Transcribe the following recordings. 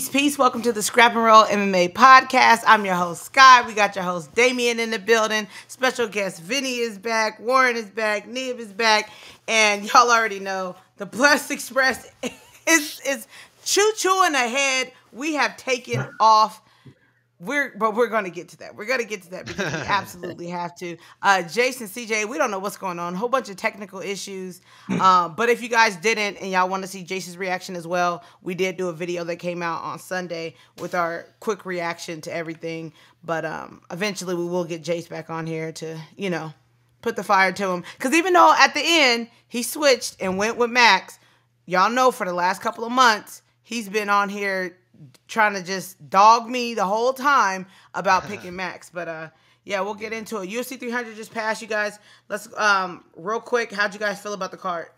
Peace. Welcome to the Scrap and Roll MMA podcast. I'm your host, Sky. We got your host, Damien, in the building. Special guest, Vinny is back. Warren is back. Nib is back. And y'all already know, the Blessed Express is choo-chooing ahead. We have taken off. But we're going to get to that. We're going to get to that because we absolutely have to. Jason, CJ, we don't know what's going on. A whole bunch of technical issues. But if you guys didn't and y'all want to see Jason's reaction as well, we did do a video that came out on Sunday with our quick reaction to everything. But eventually we will get Jace back on here to, you know, put the fire to him. Because even though at the end he switched and went with Max, y'all know for the last couple of months he's been on here trying to just dog me the whole time about picking Max. But yeah, we'll get into it. UFC 300 just passed, you guys. Let's real quick, how'd you guys feel about the card?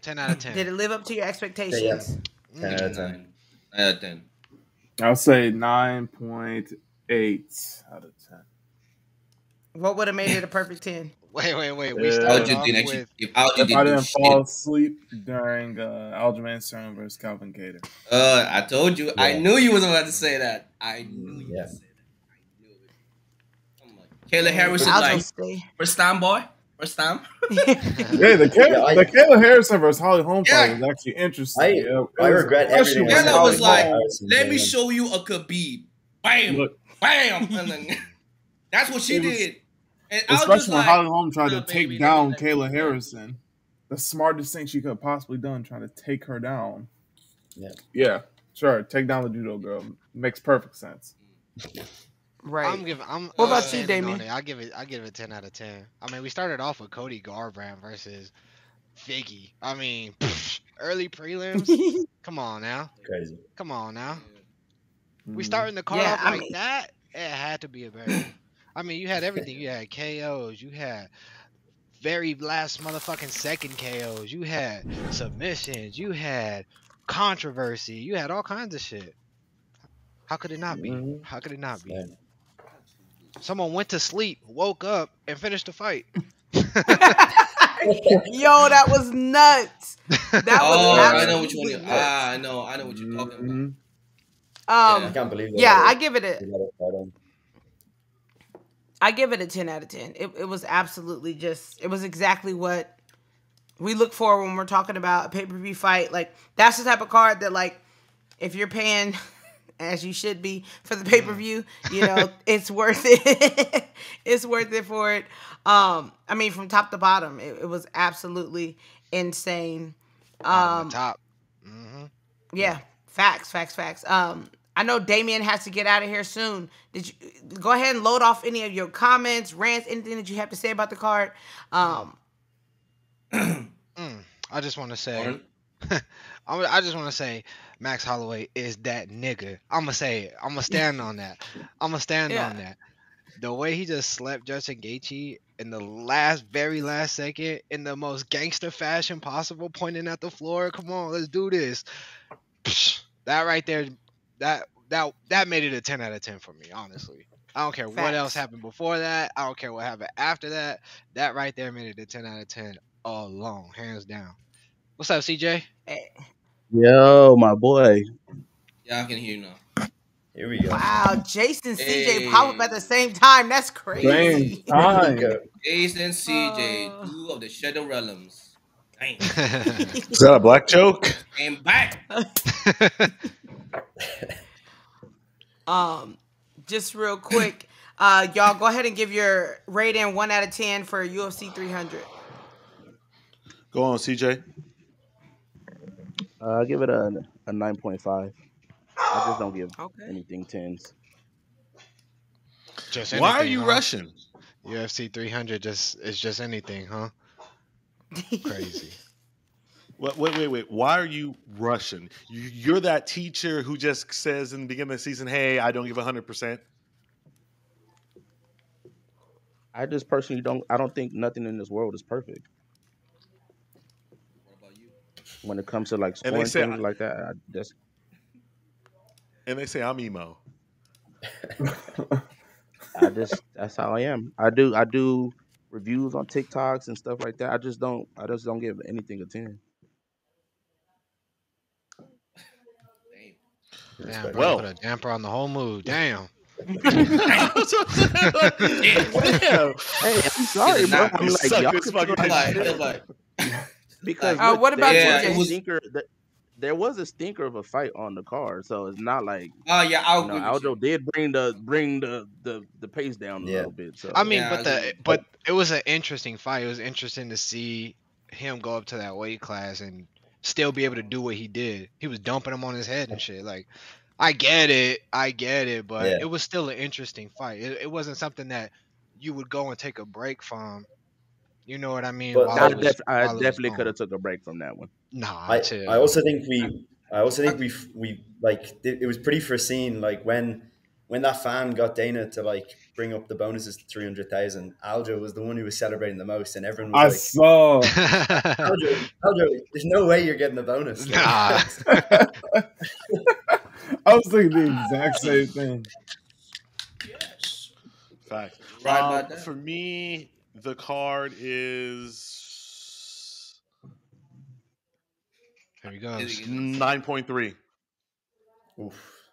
10 out of 10. Did it live up to your expectations? Yeah. 10 out of 10. Out of 10. I'll say 9.8 out of 10. What would have made it a perfect 10? Wait. We started off with... If I didn't fall asleep during Aljamain Sterling versus Calvin Kattar. I told you. Yeah. I knew you wasn't about to say that. I knew you would say that. I knew it. I'm like, Kayla Harris is like, first time, boy. First time. Yeah, the Kayla Harrison versus Holly Holm fight was actually interesting. I regret everything. Kayla was like, let me show you a Khabib. Bam. Look. Bam. And then, that's what she did. And especially when Holly Holm tried to take down Kayla Harrison. The smartest thing she could have possibly done, trying to take her down. Yeah, sure. Take down the judo girl. Makes perfect sense. Right. What about you, Damien? I'll give it 10 out of 10. I mean, we started off with Cody Garbrandt versus Figgy. I mean, early prelims. Come on now. Crazy. Come on now. Yeah. We starting the card off like that? It had to be a very... I mean, you had everything. You had KOs. You had very last motherfucking second KOs. You had submissions. You had controversy. You had all kinds of shit. How could it not be? How could it not be? Someone went to sleep, woke up, and finished the fight. Yo, that was nuts. That was nuts. I know what you're talking about. I can't believe that. Yeah, I give it a 10 out of 10. It was absolutely just... It was exactly what we look for when we're talking about a pay-per-view fight. Like, that's the type of card that, like, if you're paying, as you should be, for the pay-per-view, you know, it's worth it. It's worth it for it. I mean, from top to bottom, it was absolutely insane. Top. Yeah, facts. I know Damien has to get out of here soon. Did you go ahead and load off any of your comments, rants, anything that you have to say about the card? I just want to say, Max Holloway is that nigga. I'm gonna say it. I'm gonna stand on that. I'm gonna stand on that. The way he just slept Justin Gaethje in the very last second in the most gangster fashion possible, pointing at the floor. Come on, let's do this. That right there. That made it a 10 out of 10 for me, honestly. I don't care what else happened before that. I don't care what happened after that. That right there made it a 10 out of 10 all along, hands down. What's up, CJ? Hey. Yo, my boy. Y'all can hear you now. Here we go. Wow, Jason, CJ pop up at the same time. That's crazy. Same time. Jason, CJ, two of the Shadow Realms. Dang. Is that a black joke? And back. Just real quick, y'all go ahead and give your rating 1 out of 10 for UFC 300. Go on, CJ. I'll give it a 9.5. I just don't give anything 10s. Just anything, why are you rushing? UFC 300 is just anything, huh? Crazy. Wait. Why are you rushing? You're that teacher who just says in the beginning of the season, hey, I don't give 100%. I just personally don't. I don't think nothing in this world is perfect. What about you? When it comes to like scoring things like that, and they say I'm emo. That's how I am. I do reviews on TikToks and stuff like that. I just don't give anything a 10. Damn, well, put a damper on the whole mood. Damn. Damn. Hey, I'm sorry, bro. I'm like, because what about there was a stinker of a fight on the car, so it's not like Aljo did bring the pace down a little bit. So I mean, but it was an interesting fight. It was interesting to see him go up to that weight class and still be able to do what he did. He was dumping him on his head and shit. Like, I get it, but it was still an interesting fight. It wasn't something that you would go and take a break from. You know what I mean? But I definitely could have took a break from that one. Nah, I also think we like it was pretty foreseen. Like when that fan got Dana to like bring up the bonuses to 300,000, Aljo was the one who was celebrating the most, and everyone was like, Aljo, there's no way you're getting the bonus. Nah. I was thinking the exact same thing. Yes. Fact. Right, for me, the card is there. You go. 9.3. Oof.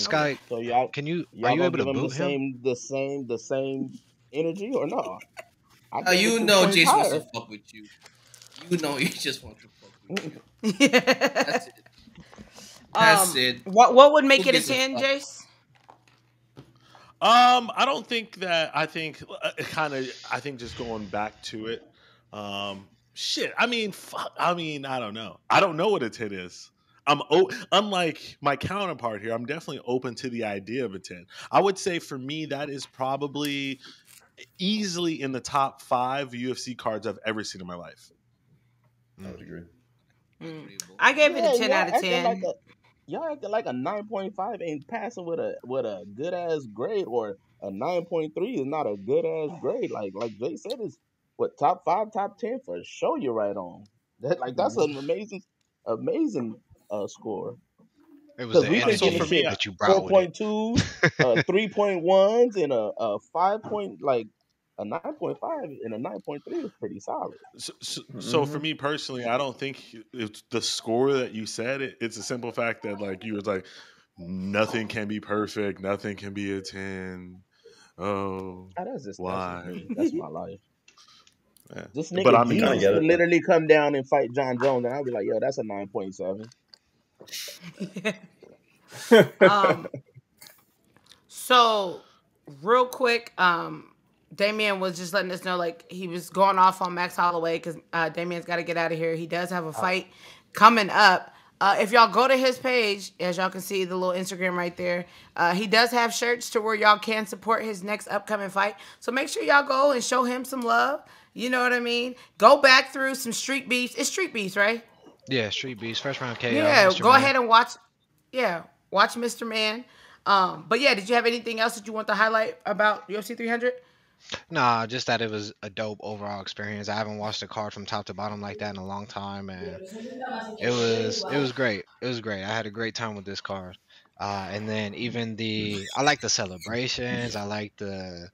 Sky, so y'all, can you? Are you able to boot him? The same energy or no? You know, Jason wants to fuck with you. You know, he just wants to fuck with you. That's it. What would make it a 10, Jace? I don't think that. I think just going back to it. I don't know. I don't know what a 10 is. Unlike my counterpart here, I'm definitely open to the idea of a 10. I would say for me, that is probably easily in the top 5 UFC cards I've ever seen in my life. I would agree. I gave it a 10 out of 10. Y'all acting like a 9.5 ain't passing with a good ass grade, or a 9.3 is not a good ass grade. Like Jay said, it's what, top 5, top 10 for sure. You're right on. That's an amazing score. It was the energy for me that you brought with 4.2, 3.1s, and a 5. Like a 9.5 and a 9.3 is pretty solid. So for me personally, I don't think it's the score that you said. It's a simple fact that like you was like, nothing can be perfect, nothing can be a 10. That's my life. Yeah. This nigga literally come down and fight John Jones, and I'll be like, yo, that's a 9.7. So real quick, Damian was just letting us know, like, he was going off on Max Holloway because Damian's got to get out of here. He does have a fight coming up. If y'all go to his page, as y'all can see, the little Instagram right there, he does have shirts to where y'all can support his next upcoming fight. So make sure y'all go and show him some love. You know what I mean? Go back through some Street Beefs. It's Street Beefs, right? Yeah, Street Beefs. First round KO. Yeah, go ahead and watch. Yeah, watch Mr. Man. But yeah, did you have anything else that you want to highlight about UFC 300? Nah, just that it was a dope overall experience. I haven't watched a card from top to bottom like that in a long time, and it was great. It was great. I had a great time with this card. And then even I like the celebrations. I like the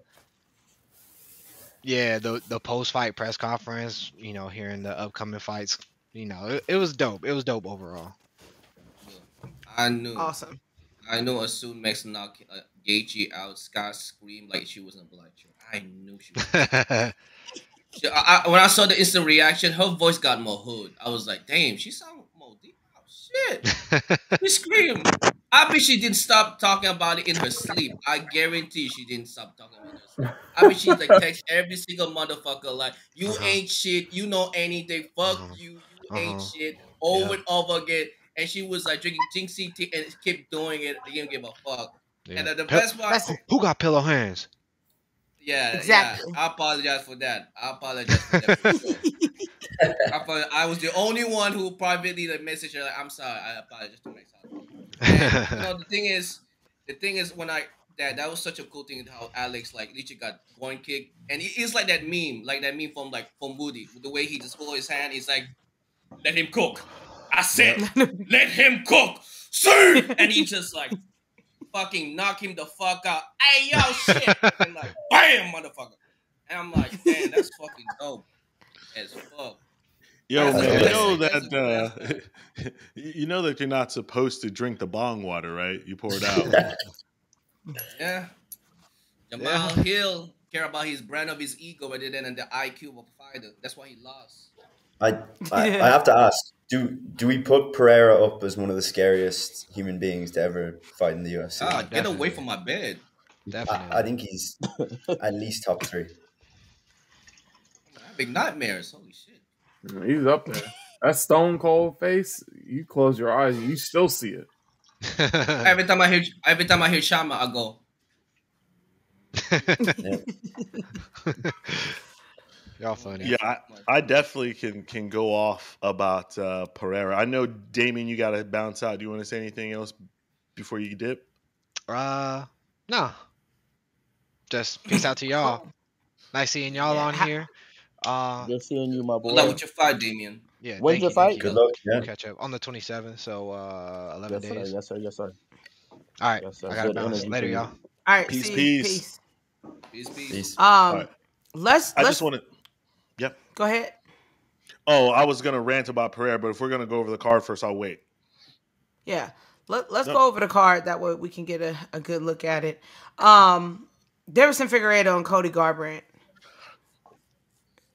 post-fight press conference, you know, hearing the upcoming fights. You know, it was dope. It was dope overall. I know as soon Max knocked Gaethje out, Scott screamed like she was in black shirt. I knew she was. When I saw the instant reaction, her voice got more hood. I was like, damn, she sounded more deep. Oh, shit. She screamed. I bet she didn't stop talking about it in her sleep. I guarantee she didn't stop talking about it. I bet she like text every single motherfucker like, you ain't shit. You know anything. Fuck you. You ain't shit. Over and over again. And she was like drinking Jinxie tea and kept doing it. They didn't give a fuck. Yeah. And the best part, who got pillow hands? Yeah, exactly. Yeah. I apologize for that. For sure. I was the only one who privately messaged her like, "I'm sorry, I apologize to myself." You know, the thing is, when that was such a cool thing how Alex like literally got one kick, and it's like that meme from Woody, the way he just holds his hand. He's like, "Let him cook." I said, let him cook, sir. And he just like fucking knock him the fuck out. Hey, yo, shit. And like, bam, motherfucker. And I'm like, man, that's fucking dope as fuck. Yo, man, you know that you're not supposed to drink the bong water, right? You pour it out. Yeah. Jamal Hill care about his brand of his ego rather than the IQ of a fighter. That's why he lost. I have to ask, do we put Pereira up as one of the scariest human beings to ever fight in the UFC? Ah, get away from my bed. Definitely. I think he's at least top three. Big nightmares. Holy shit. He's up there. That stone cold face, you close your eyes and you still see it. Every time I hear Shama, I go. Y'all funny. Yeah, I definitely can go off about Pereira. I know, Damien, you gotta bounce out. Do you want to say anything else before you dip? No. Just peace out to y'all. Nice seeing y'all on here. Good seeing you, my boy. Good luck with your fight, Damien. Yeah, when's your fight? Good luck. Yeah. We'll catch up on the 27th, so 11 days. Sir, yes, sir. Yes, sir. All right. Yes, sir. I gotta bounce. Later, y'all. All right. Peace, peace. Peace, peace. Right. I just want to. Yep. Go ahead. Oh, I was gonna rant about Pereira, but if we're gonna go over the card first, I'll wait. Yeah. Let's go over the card. That way we can get a good look at it. Deverson Figueiredo and Cody Garbrandt.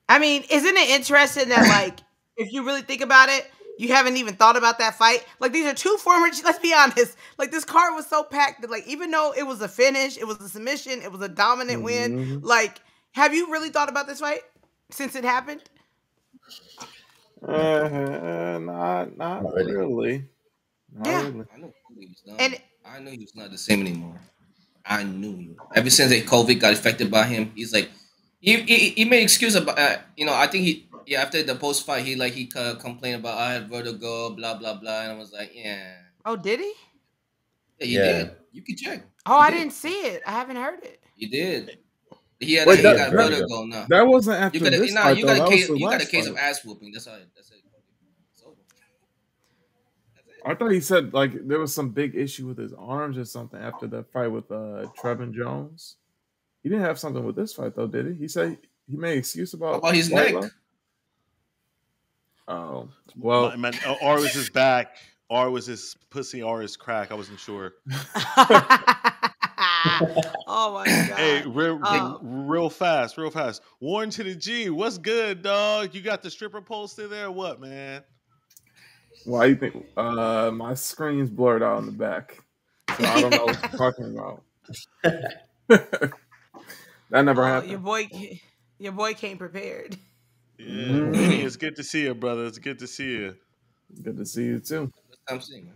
I mean, isn't it interesting that, like, if you really think about it, you haven't even thought about that fight? Like, these are two former, let's be honest, like, this card was so packed that, like, even though it was a finish, it was a submission, it was a dominant win, like, have you really thought about this fight since it happened? Not really. Not really. I knew he was not the same anymore. I knew you. Ever since that COVID got affected by him, he's like, He made excuse about you know, I think he after the post fight he complained about I had vertigo, blah blah blah, and I was like, yeah. Oh, did he? Yeah, he did. You can check. Oh, I didn't see it. I haven't heard it. He did. He got vertigo. No, that wasn't after this fight. You got a case of ass whooping. That's it. It's over. That's it. I thought he said like there was some big issue with his arms or something after the fight with Trevin Jones. He didn't have something with this fight, though, did he? He said he made an excuse about his neck. Oh, well. I meant, or was his back, or was his pussy, or his crack. I wasn't sure. Oh, my God. Hey, real fast. Warren to the G, what's good, dog? You got the stripper pole still there or what, man? Why do you think? My screen's blurred out in the back, so I don't know what you're talking about. That never happened. Your boy came prepared. Yeah, it's good to see you, brother. It's good to see you. Good to see you too. I'm seeing.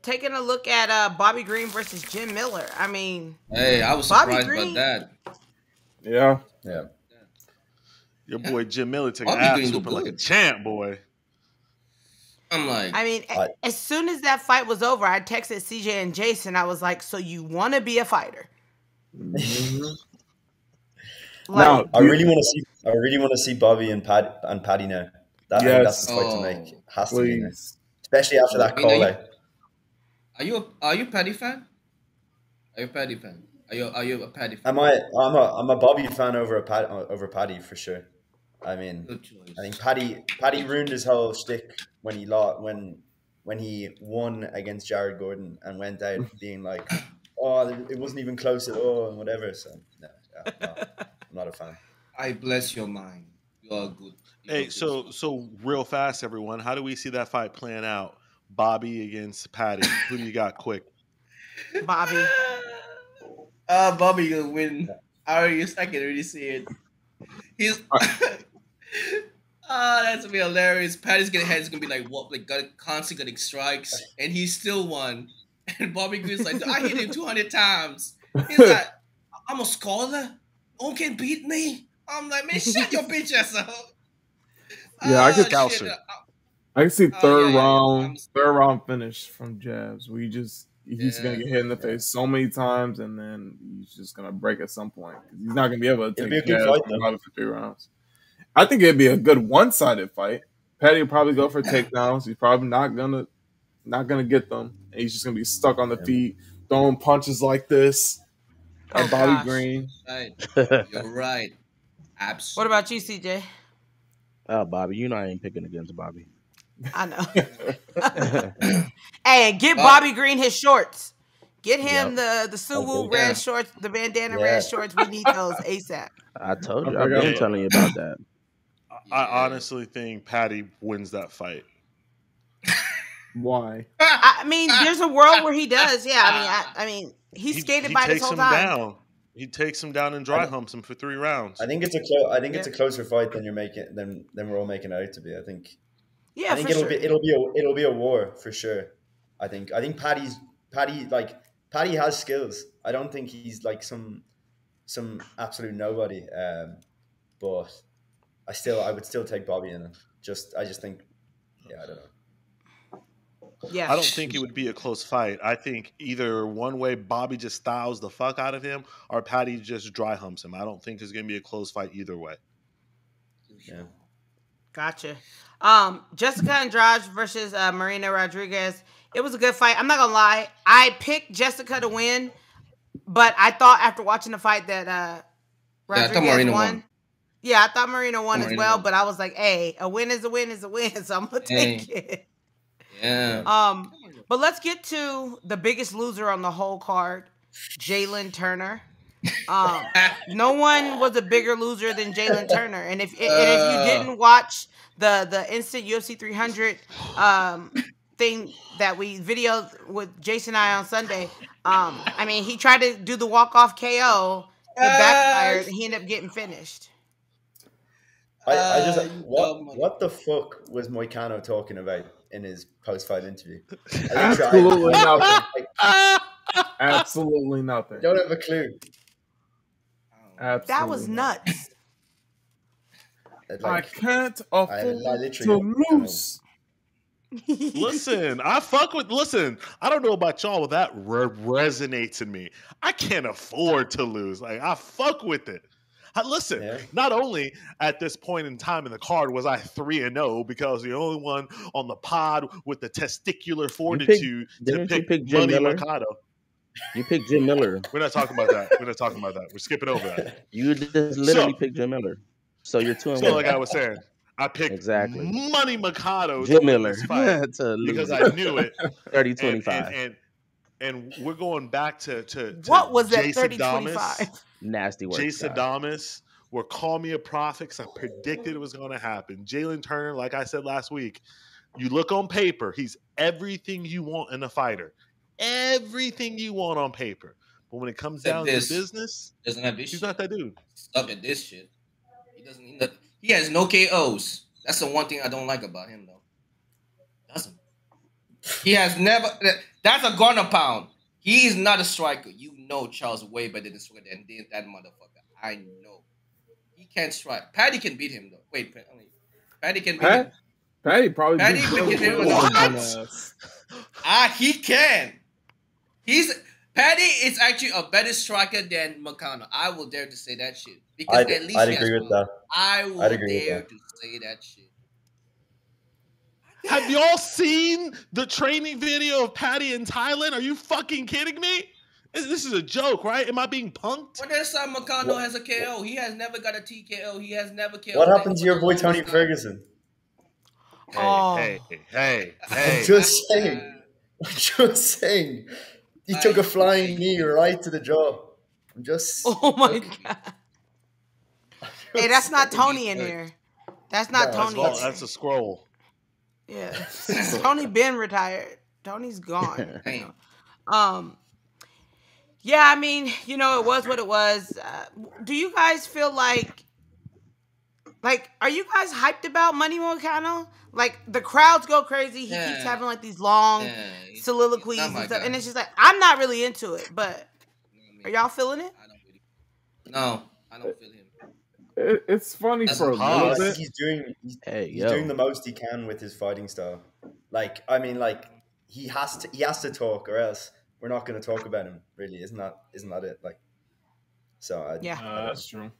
Taking a look at Bobby Green versus Jim Miller. I mean, hey, I was surprised about that. Yeah. Your boy Jim Miller took an ass whooping like a champ, boy. I'm like, I mean, as soon as that fight was over, I texted CJ and Jason. I was like, so you want to be a fighter? No, I really want to see Bobby and Paddy now. That's the fight to make. Has to be nice, especially after that call out. Are you a Paddy fan? Are you a Paddy fan? I'm a Bobby fan over Paddy for sure. I mean, I think Paddy ruined his whole shtick when he won against Jared Gordon and went out being like, oh, it wasn't even close at all, and whatever. So, no, I'm not a fan. I bless your mind. You are good. Hey, so real fast, everyone. How do we see that fight playing out? Bobby against Paddy. Who you got? Quick. Bobby. Bobby gonna win. I can already see it. He's. That's gonna be hilarious. Paddy's gonna be like what? Like constantly getting strikes, and he still won. And Bobby Green's like, I hit him 200 times. He's like, I'm a scholar. No one can beat me. I'm like, man, shut your bitch ass up. Yeah, I could couch it. I can see third round finish from jabs. We just he's gonna get hit in the face so many times, and then he's just gonna break at some point. He's not gonna be able to take jabs for 3 rounds. I think it'd be a good one-sided fight. Paddy will probably go for takedowns. He's probably not gonna get them. And he's just gonna be stuck on the feet, throwing punches like this at Bobby Green. Right. You're right. Absolutely. What about you, CJ? Bobby, you know I ain't picking against Bobby. I know. Hey, get Bobby Green his shorts. Get him the Suwu red shorts, the bandana red shorts. We need those ASAP. I told you. I've been telling you about that. I honestly think Patty wins that fight. Why? I mean, there's a world where he does. Yeah, I mean, he skated by this whole time. He takes him down and dry humps him for 3 rounds. I think it's a closer fight than you're making than we're all making it out to be. I think. Yeah, I think it'll be a war for sure. I think Patty has skills. I don't think he's like some absolute nobody. But I would still take Bobby in. I just think, yeah, I don't know. Yeah, I don't think it would be a close fight. I think either one way, Bobby just styles the fuck out of him, or Patty just dry humps him. I don't think there's gonna be a close fight either way. Yeah. Gotcha. Jessica Andrade versus Marina Rodriguez. It was a good fight. I'm not going to lie. I picked Jessica to win, but I thought after watching the fight that Rodriguez won. Yeah, I thought Marina won as well, but I was like, hey, a win is a win is a win, so I'm going to take it. Yeah. But let's get to the biggest loser on the whole card, Jalen Turner. No one was a bigger loser than Jalen Turner, and if you didn't watch the instant UFC 300 thing that we videoed with Jason and I on Sunday, I mean, he tried to do the walk off KO, it backfired, and he ended up getting finished. I just what the fuck was Moicano talking about in his post fight interview? Absolutely nothing. Absolutely nothing. Don't have a clue. Absolutely. That was nuts. Like, I can't afford to lose. Listen, listen, I don't know about y'all, but that resonates in me. I can't afford to lose. Like, I fuck with it. Listen, not only at this point in time in the card was I 3-0 because the only one on the pod with the testicular fortitude to pick Money Mercado. You picked Jim Miller. We're not talking about that. We're not talking about that. We're skipping over that. You just literally picked Jim Miller. So you're 2-1. Like I was saying, I picked Money Mercado. Jim Miller. Because I knew it. 30-25. And we're going back to what was that? 30-25. Nasty work. Jason Adames, where Call Me a Prophet, because I predicted it was going to happen. Jalen Turner, like I said last week, you look on paper, he's everything you want in a fighter. Everything you want on paper. But when it comes down to business, he's not that dude. Stop at this shit. He doesn't need nothing. He has no KOs. That's the one thing I don't like about him, though. He has never. That's a gunner pound. He is not a striker. You know Charles way better than striker than that motherfucker. I know. He can't strike. Patty can beat him, though. Wait, Patty can beat him. Patty probably beat him. What? He can. Patty is actually a better striker than Mercado. I will dare to say that shit. Because at least I'd agree with that. I will dare to say that shit. Have y'all seen the training video of Patty in Thailand? Are you fucking kidding me? This is a joke, right? Am I being punked? What if Mercado has a KO? He has never got a TKO. He has never KO. What happened to your boy Tony Ferguson? Hey. Just saying. I'm just saying. He took a flying knee right to the jaw. I'm just... Oh, my God. Hey, that's not Tony in here. That's not Tony. That's a scroll. Yeah. Tony been retired. Tony's gone. Damn. Yeah, I mean, you know, it was what it was. Do you guys feel like, are you guys hyped about Money Mercado? Like, the crowds go crazy. He keeps having, like, these long soliloquies and stuff. God. And it's just like, I'm not really into it, but are y'all feeling it? I don't feel him. It's funny for a little bit. He's doing the most he can with his fighting style. Like, I mean, like, he has to talk, or else we're not going to talk about him. Really, isn't that it? Like, so that's true.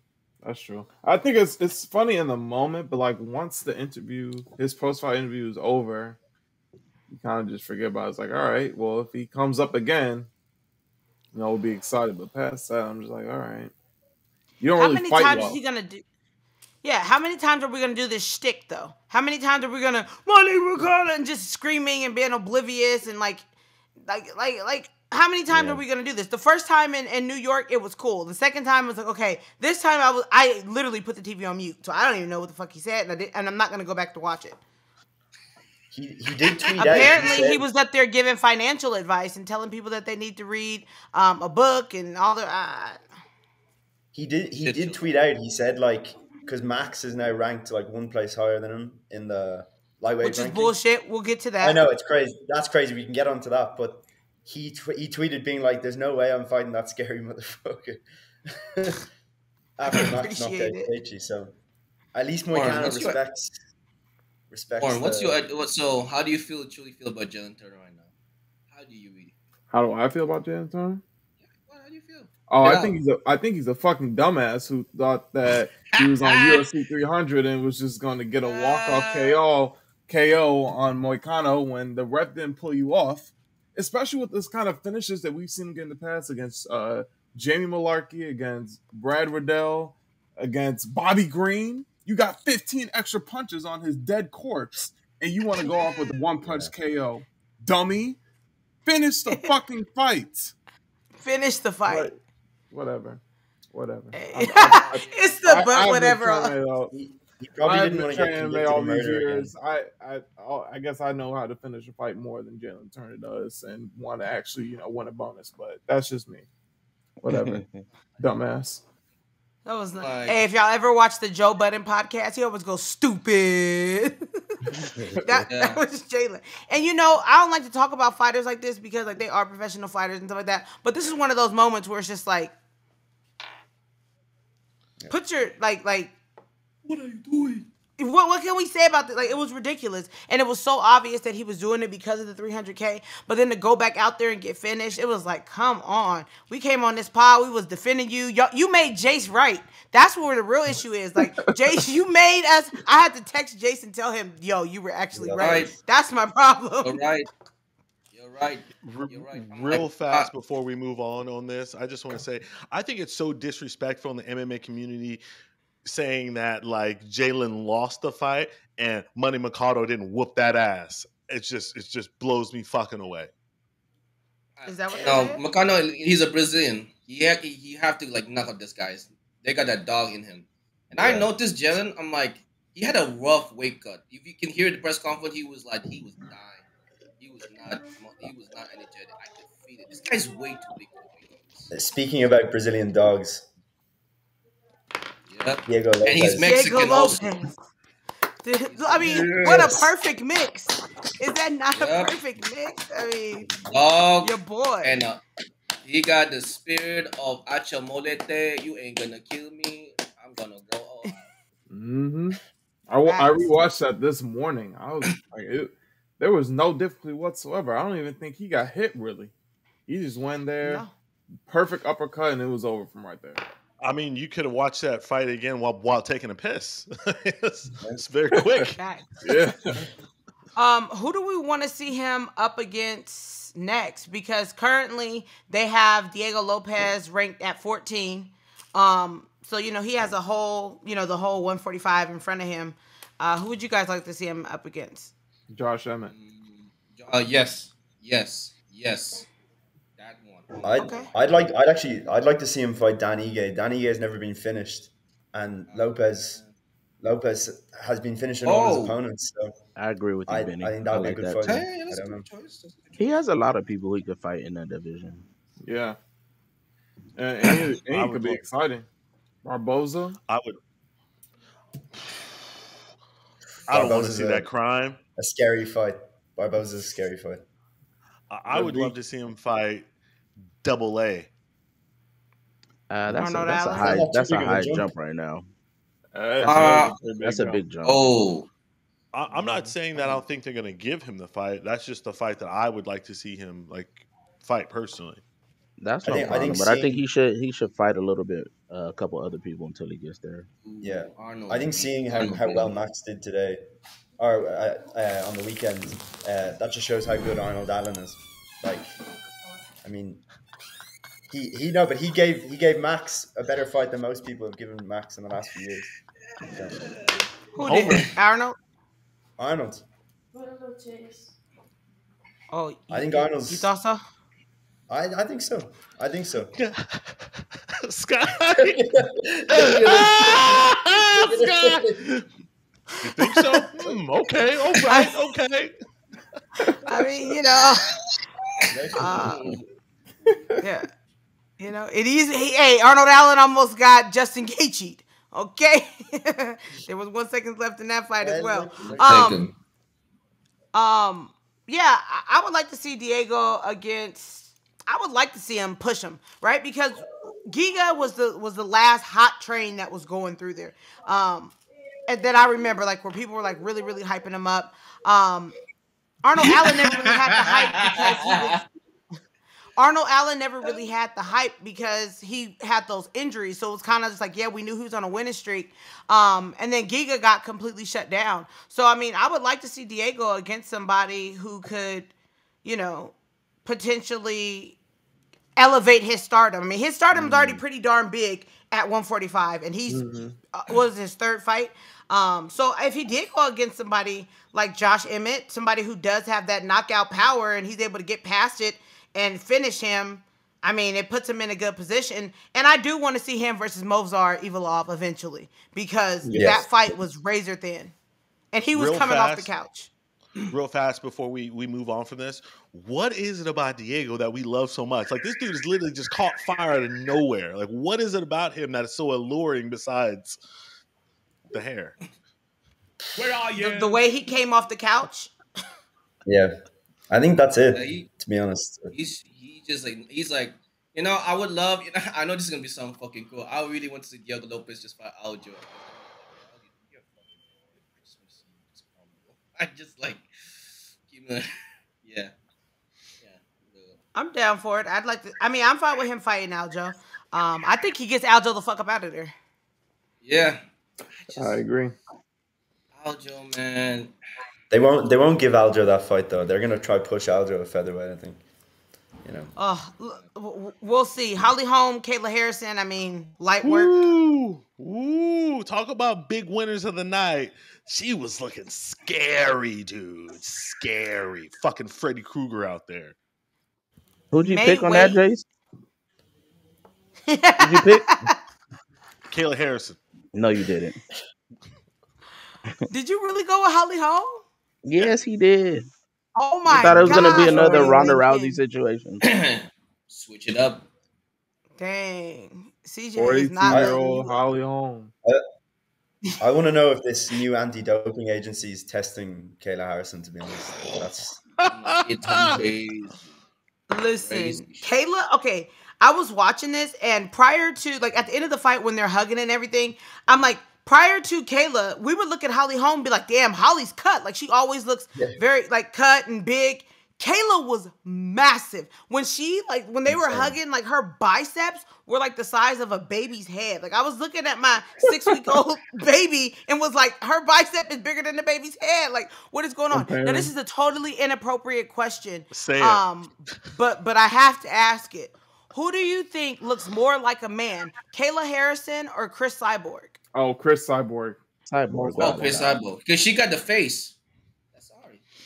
That's true. I think it's funny in the moment, but like once the interview, his post-fight interview is over, you kind of just forget about it. It's like, all right, well, if he comes up again, you know, we'll be excited. But past that, I'm just like, all right. How many times is he gonna do? Yeah, how many times are we going to do this shtick, though? How many times are we going to, my name is Carla, and just screaming and being oblivious and like, how many times are we going to do this? The first time in New York, it was cool. The second time, it was like, okay, this time I literally put the TV on mute, so I don't even know what the fuck he said, and I'm not going to go back to watch it. He did tweet apparently out, he was up there giving financial advice and telling people that they need to read a book and all the... He did tweet out, he said, like, because Max is now ranked like one place higher than him in the lightweight ranking. Which is bullshit. We'll get to that. I know, it's crazy. That's crazy. We can get onto that. But he tweeted being like, there's no way I'm fighting that scary motherfucker. After Max knocked out Gaethje. So at least Moicano respects. Or so how do you truly feel about Jalen Turner right now? How do you read? How do I feel about Jalen Turner? How do you feel? Oh, yeah. I think he's a fucking dumbass who thought that he was on UFC 300 and was just going to get a walk-off KO on Moicano when the ref didn't pull you off, especially with this kind of finishes that we've seen him get in the past against Jamie Malarkey, against Brad Riddell, against Bobby Green. You got 15 extra punches on his dead corpse, and you want to go off with a one-punch KO. Dummy. Finish the fucking fight. Finish the fight. Right. Whatever. It's the but whatever. He probably didn't want to get MMA all these years. I guess I know how to finish a fight more than Jalen Turner does, and want to actually, win a bonus. But that's just me. Whatever, dumbass. That was nice. Hey, if y'all ever watch the Joe Budden podcast, he always goes stupid. That was Jalen. And I don't like to talk about fighters like this because like they are professional fighters and stuff like that. But this is one of those moments where it's just like, put your like. What are you doing? What can we say about this? Like, it was ridiculous, and it was so obvious that he was doing it because of the 300K. But then to go back out there and get finished, it was like, come on. We came on this pod, we was defending you. You made Jace right. That's where the real issue is. Like, Jace, you made us. I had to text Jace and tell him, yo, you were actually right. That's my problem. All right. You're right. Real fast before we move on this, I just want to say I think it's so disrespectful in the MMA community saying that like Jalen lost the fight and Manny Machado didn't whoop that ass. It just blows me fucking away. Is that what? No, Machado, he's a Brazilian. He have to like knock out these guys. They got that dog in him. And I noticed Jalen. I'm like, he had a rough weight cut. If you can hear the press conference, he was dying. He was not energetic. I could feel it. This guy's way too big for the weight cuts. Speaking about Brazilian dogs. Yep. Diego Lopez. And he's Mexican also. I mean, what a perfect mix. Is that not a perfect mix? I mean, your boy. And he got the spirit of Achamolete. You ain't gonna kill me. I'm gonna go all out. Mm-hmm. I rewatched that this morning. I was like, there was no difficulty whatsoever. I don't even think he got hit, really. He just went there. No. Perfect uppercut, and it was over from right there. I mean, you could have watched that fight again while taking a piss. It's very quick. Yeah. Who do we want to see him up against next? Because currently they have Diego Lopez ranked at 14. So he has a whole, the whole 145 in front of him. Who would you guys like to see him up against? Josh Emmett. Yes. I'd like to see him fight Dan Ige. Dan Ige has never been finished, and Lopez has been finishing all his opponents. So I agree with you, Benny. I think that would be a good fight. Hey, I don't know. He has a lot of people he could fight in that division. Yeah, and he could be exciting. Barboza, I would. I don't want to see that crime. A scary fight. Barboza's a scary fight. I would love to see him fight. Double A. That's a high jump right now. That's a big jump. Oh, I'm not saying that I don't think they're going to give him the fight. That's just the fight that I would like to see him fight personally. That's no problem, but I think he should fight a little bit, a couple other people until he gets there. Yeah, I think seeing how well Max did today, or on the weekend, that just shows how good Arnold Allen is. Like, I mean. He gave Max a better fight than most people have given Max in the last few years. Who did it? Arnold? Arnold. What about Chase? Oh, I think Arnold's. You thought so? I think so. I think so. Sky! Sky! You think so? Okay, all right, okay. I mean, you know. Yeah. You know, it is. Hey, Arnold Allen almost got Justin Gaethje. Okay. There was 1 second left in that fight as well. Yeah, I would like to see Diego against. I would like to see him push him, right? Because Giga was the last hot train that was going through there. And then I remember, like, where people were, like, really, really hyping him up. Arnold Allen never really had the hype because he was... Arnold Allen never really had the hype because he had those injuries. So it was kind of just like, yeah, we knew he was on a winning streak. And then Giga got completely shut down. So, I mean, I would like to see Diego against somebody who could, you know, potentially... elevate his stardom. I mean, his stardom is already pretty darn big at 145, and he's was his third fight. So if he did go against somebody like Josh Emmett, somebody who does have that knockout power, and he's able to get past it and finish him, I mean, it puts him in a good position. And I do want to see him versus Movsar Evloev eventually, because that fight was razor thin, and he was coming off the couch. Real fast before we move on from this, what is it about Diego that we love so much? Like, this dude is literally just caught fire out of nowhere. Like, what is it about him that is so alluring besides the hair? Where are you? The way he came off the couch? Yeah. I think that's it, to be honest. He's like, you know, I would love, you know, I know this is going to be something fucking cool. I really want to see Diego Lopez just fight Aljo. I just like, I'm down for it. I'd like to. I mean, I'm fine with him fighting Aljo. I think he gets Aljo the fuck up out of there. Yeah, I agree. Aljo, man. They won't give Aljo that fight though. They're gonna try push Aljo a featherweight. I think. You know. Oh, we'll see. Holly Holm, Kayla Harrison. I mean, light work. Ooh, talk about big winners of the night. She was looking scary, dude. Scary. Fucking Freddy Krueger out there. Who'd you pick on that, Jace? Who'd you pick? Kayla Harrison. No, you didn't. Did you really go with Holly Holm? Yes, he did. Oh my God. I thought it was going to be another Ronda Rousey situation. Switch it up. Dang. CJ is not 42-year-old Holly Holm. I want to know if this new anti-doping agency is testing Kayla Harrison, to be honest. Listen, Kayla, okay, I was watching this, and prior to, like, at the end of the fight when they're hugging and everything, I'm like, prior to Kayla, we would look at Holly Holm and be like, damn, Holly's cut. Like, she always looks very, like, cut and big. Kayla was massive. When she, like, when they were hugging, like, her biceps were, like, the size of a baby's head. Like, I was looking at my 6-week-old baby and was like, her bicep is bigger than the baby's head. Like, what is going on? Okay. Now, this is a totally inappropriate question. Say it. But I have to ask it. Who do you think looks more like a man, Kayla Harrison or Chris Cyborg? Oh, Chris Cyborg. Cyborg. Because she got the face.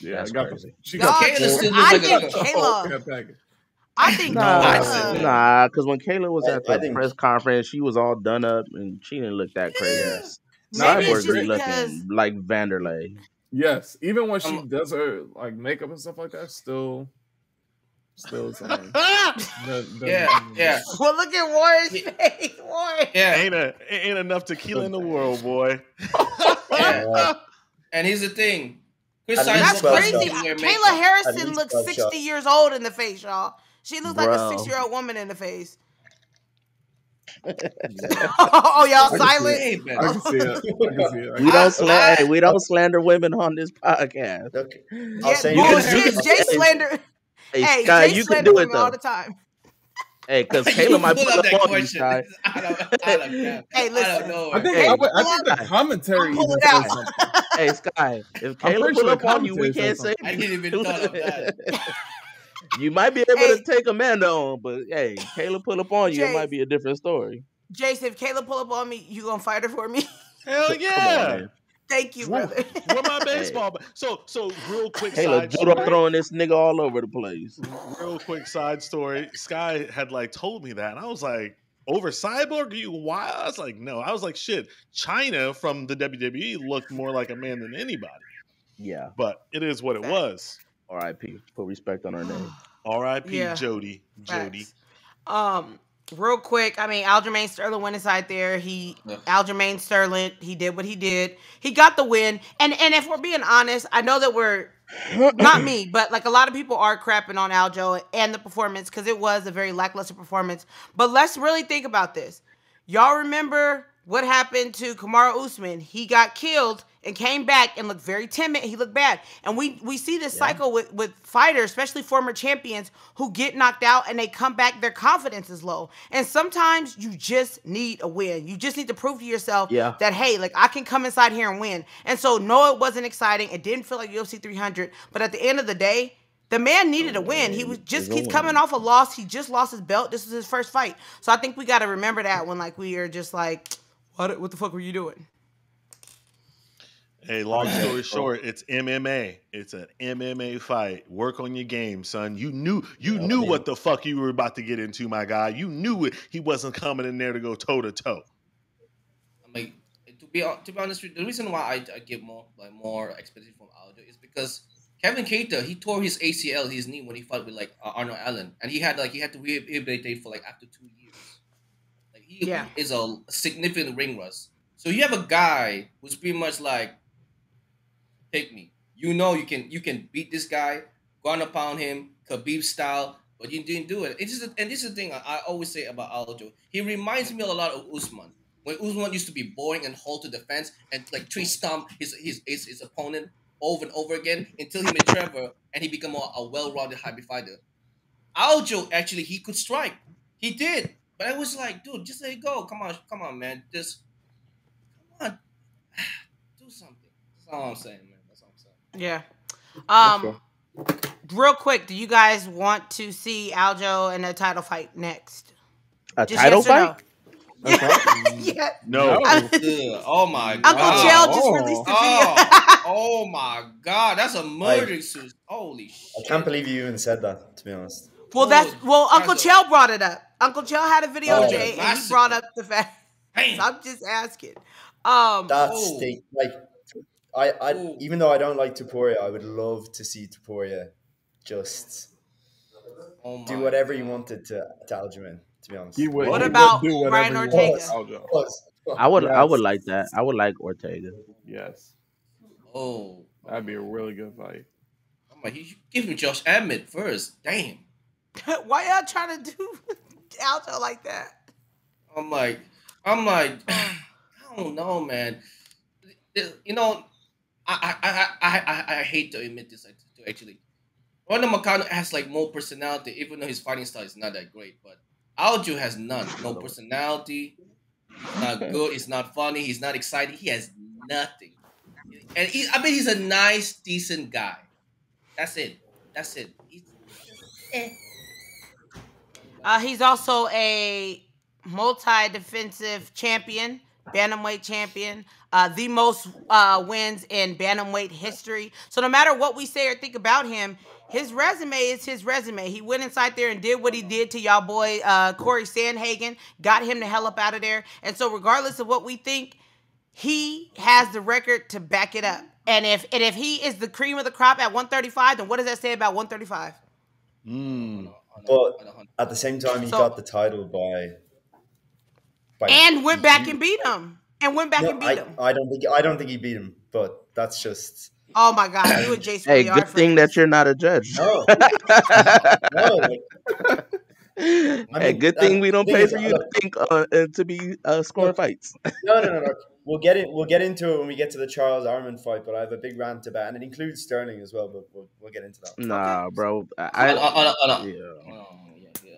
Yeah, that's crazy. I think Kayla, because when Kayla was at the press conference, she was all done up and she didn't look that crazy. Cyborg looking like Vanderlei. Yes, even when she does her like makeup and stuff like that, still something. Well, look at Warren's face. Warren. Yeah, ain't enough tequila in the world, boy. And here's the thing. That's crazy. Kayla Harrison looks 60 years old in the face, y'all. She looks like a 6-year-old woman in the face. Oh, y'all silent? I can see it. We don't slander women on this podcast. Okay. Jay slander women all the time. Hey, because Kayla might pull up on you, Sky. Hey, listen. I think the commentary is something. Hey, Sky, if Kayla pull up on you, we can't say I didn't even thought of that. You might be able to take Amanda on, but hey, Kayla pull up on you, Jace, it might be a different story. Jason, if Kayla pull up on me, you gonna fight her for me? Hell yeah. On, thank you, brother. Where my baseball? Hey. So real quick. Hey, look, Jodo throwing this nigga all over the place. Real quick side story. Sky had like told me that, and I was like, over Cyborg? Are you wild? I was like, no. I was like, shit. China from the WWE looked more like a man than anybody. Yeah, but it is what it was. R.I.P. Put respect on her name. R.I.P. Yeah. Jody. Jody. Real quick, I mean, Aljamain Sterling went inside there. Aljamain Sterling, he did what he did. He got the win. And if we're being honest, I know that we're not me, but like a lot of people are crapping on Aljo and the performance because it was a very lackluster performance. But let's really think about this. Y'all remember what happened to Kamaru Usman? He got killed and came back and looked very timid. He looked bad. And we see this cycle with fighters, especially former champions, who get knocked out and they come back, their confidence is low. And sometimes you just need a win. You just need to prove to yourself that, hey, like, I can come inside here and win. And so, no, it wasn't exciting. It didn't feel like UFC 300. But at the end of the day, the man needed a win. He was just keeps coming off a loss. He just lost his belt. This was his first fight. So I think we got to remember that when, like, we are just like, what the fuck were you doing? Hey, long story short, it's MMA. It's an MMA fight. Work on your game, son. You knew what the fuck you were about to get into, my guy. You knew it. He wasn't coming in there to go toe-to-toe. I mean, to be honest with you, the reason why I give more expectation from Aldo is because Kevin Keita, he tore his ACL, his knee, when he fought with like Arnold Allen. And he had to rehabilitate for like after 2 years. Like he is a significant ring rust. So you have a guy who's pretty much like, take me. You know you can beat this guy, ground and pound him, Khabib style, but you didn't do it. And this is the thing I always say about Aljo. He reminds me a lot of Usman. When Usman used to be boring and hold to the fence and like tree stomp his opponent over and over again until he met Trevor and he became a well-rounded hybrid fighter. Aljo, actually, he could strike. He did. But I was like, dude, just let it go. Come on, man. Come on. Do something. That's all I'm saying, man. Yeah. Real quick, do you guys want to see Aljo in a title fight next? A just title fight? No? Okay. No. Oh my god. Uncle Jell just released the video. Oh my god, that's a murder suit. Holy shit. I can't believe you even said that, to be honest. Well, Uncle Jell brought it up. Uncle Jell had a video today and he brought up the fact. So I'm just asking. Even though I don't like Topuria, I would love to see Topuria just do whatever he wanted to Aljamain, to be honest. What about Brian Ortega? I would like that. I would like Ortega. Yes. Oh. That'd be a really good fight. I'm like, you give me Josh Emmett first. Damn. Why y'all trying to do Aljo like that? I'm like, I don't know, man. You know, I hate to admit this, actually. Ronald Macano has like more personality, even though his fighting style is not that great. But Aljo has none. No personality. He's not good. It's not funny. He's not exciting. He has nothing. And I mean, he's a nice, decent guy. That's it. He's also a multi-defensive champion. Bantamweight champion, the most wins in bantamweight history. So no matter what we say or think about him, his resume is his resume. He went inside there and did what he did to y'all boy Corey Sandhagen, got him the hell up out of there. And so regardless of what we think, he has the record to back it up. And if he is the cream of the crop at 135, then what does that say about 135? But at the same time, he got the title by... And went back and beat him. And went back and beat him. I don't think he beat him, but that's just... Oh, my God. You and Jason. Hey, good thing that you're not a judge. No. Good thing we don't pay for you to think to be scoring fights. No. We'll get into it when we get to the Charles Arman fight, but I have a big rant about, and it includes Sterling as well, but we'll get into that. Nah, bro. All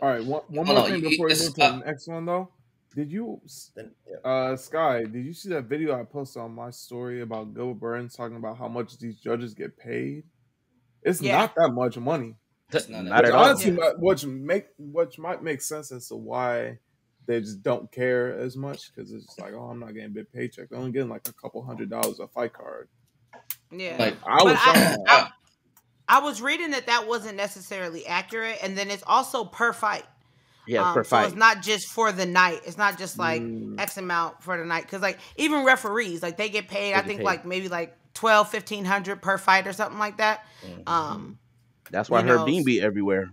right, one more thing before we go to the next one, though. Did you, Sky, did you see that video I posted on my story about Gilbert Burns talking about how much these judges get paid? It's not that much money. That's not at all. Honestly, which might make sense as to why they just don't care as much because it's just like, oh, I'm not getting a big paycheck. I'm only getting like $200 a fight card. Yeah. Like, I was reading that that wasn't necessarily accurate. And then it's also per fight. Yeah, per fight. So it's not just for the night. It's not just like X amount for the night. Because like even referees, like they get paid, I think like maybe like $1,200-$1,500 per fight or something like that. Mm-hmm. That's why Herb Dean be everywhere.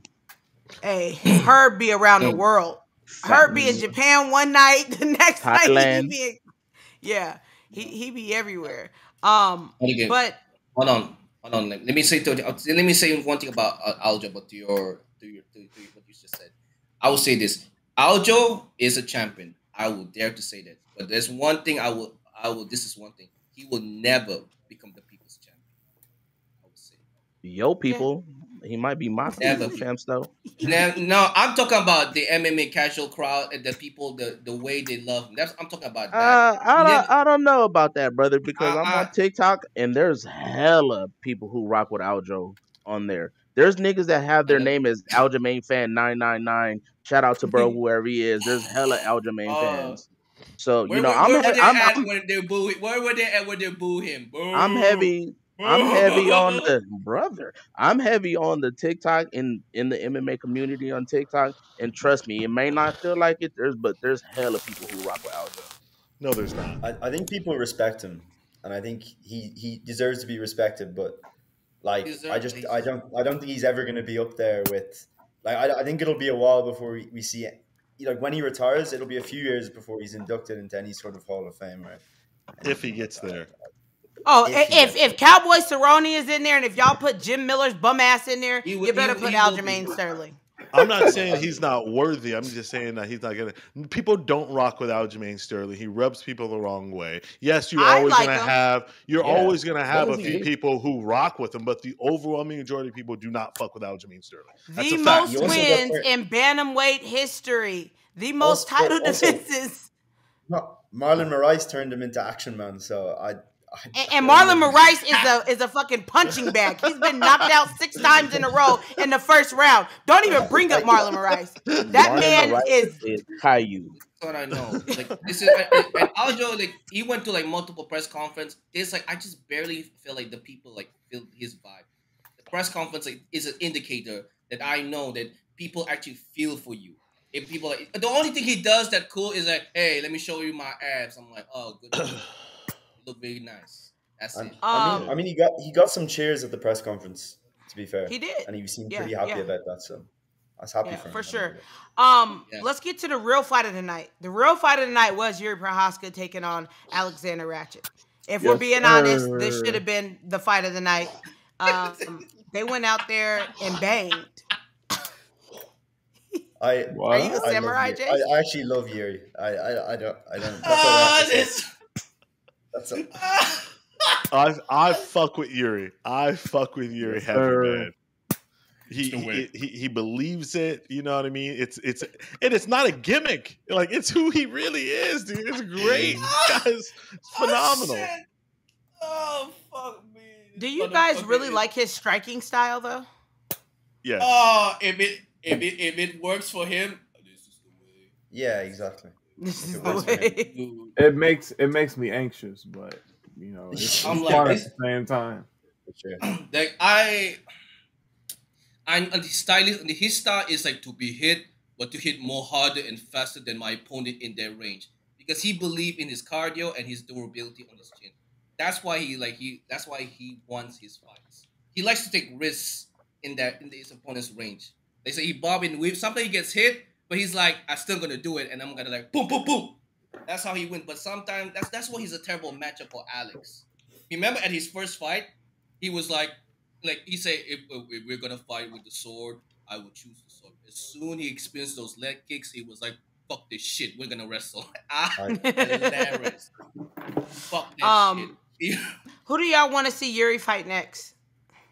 Hey, Herb be around the world. Herb be in Japan one night, the next Thailand. Night he be in, he be everywhere. Okay. But hold on. Let me say one thing about Aljo, but to what you just said. I will say this: Aljo is a champion. I will dare to say that. But there's one thing I will. This is one thing. He will never become the people's champion. I will say. Yo, people. Yeah. He might be my favorite champs though. No, I'm talking about the MMA casual crowd and the people, the way they love him. I'm talking about that. I don't know about that, brother, because I'm on TikTok and there's hella people who rock with Aljo on there. There's niggas that have their name as Aljamain Fan 999. Shout out to bro, whoever he is. There's hella Aljamain fans. So you know, where would they boo him? Boo. I'm heavy on the brother. I'm heavy on the TikTok in the MMA community on TikTok, and trust me, it may not feel like it. But there's hella people who rock with Aljo. No, there's not. I think people respect him, and I think he deserves to be respected. But like, I don't think he's ever going to be up there with. Like, I think it'll be a while before we see it. Like when he retires, it'll be a few years before he's inducted into any sort of Hall of Fame, right? If he gets there. Oh, if Cowboy Cerrone is in there, and if y'all put Jim Miller's bum ass in there, you better put Aljamain Sterling. I'm not saying he's not worthy. I'm just saying that he's not gonna. People don't rock with Aljamain Sterling. He rubs people the wrong way. Yes, you're always gonna have a few people who rock with him, but the overwhelming majority of people do not fuck with Aljamain Sterling. That's the most wins in bantamweight history. The most title defenses. No, Marlon Moraes turned him into Action Man, so And Marlon Moraes is a fucking punching bag. He's been knocked out 6 times in a row in the first round. Don't even bring up Marlon Moraes. That man is Caillou. That's what I know. Like this is and Aljo. Like he went to like multiple press conferences. It's like I just barely feel like the people like feel his vibe. The press conference like, is an indicator that I know that people actually feel for you. If people like, the only thing he does that cool is like, hey, let me show you my abs. I'm like, oh, good. Look very nice. That's it. I mean, he got some cheers at the press conference. To be fair, he did, and he seemed pretty happy about that. So I was happy for him, sure. Let's get to the real fight of the night. The real fight of the night was Jiří Procházka taking on Alexander Ratchet. If we're being honest, this should have been the fight of the night. They went out there and banged. Are you a samurai, Jay? I actually love Jiří. I don't. That's it. I fuck with Jiří. I fuck with Jiří heavy, man. He believes it. You know what I mean? It's not a gimmick. Like it's who he really is, dude. It's great, guys. It's phenomenal. Oh, fuck me. Do you guys really like his striking style, though? Yeah. Oh, if it works for him, this is the way. Yeah, exactly. It makes me anxious, but you know, I'm like at the same time. Like his style is like to be hit, but to hit more harder and faster than my opponent in their range because he believed in his cardio and his durability on his chin. That's why he wants his fights. He likes to take risks in his opponent's range. They say he bob and weave. Sometimes he gets hit. But he's like, I'm still gonna do it, and I'm gonna like boom, boom, boom. That's how he wins. But sometimes that's why he's a terrible matchup for Alex. Remember at his first fight, he was like he said, if we're gonna fight with the sword, I will choose the sword. As soon as he experienced those leg kicks, he was like, fuck this shit, we're gonna wrestle. Hilarious. Fuck this shit. Who do y'all want to see Jiří fight next?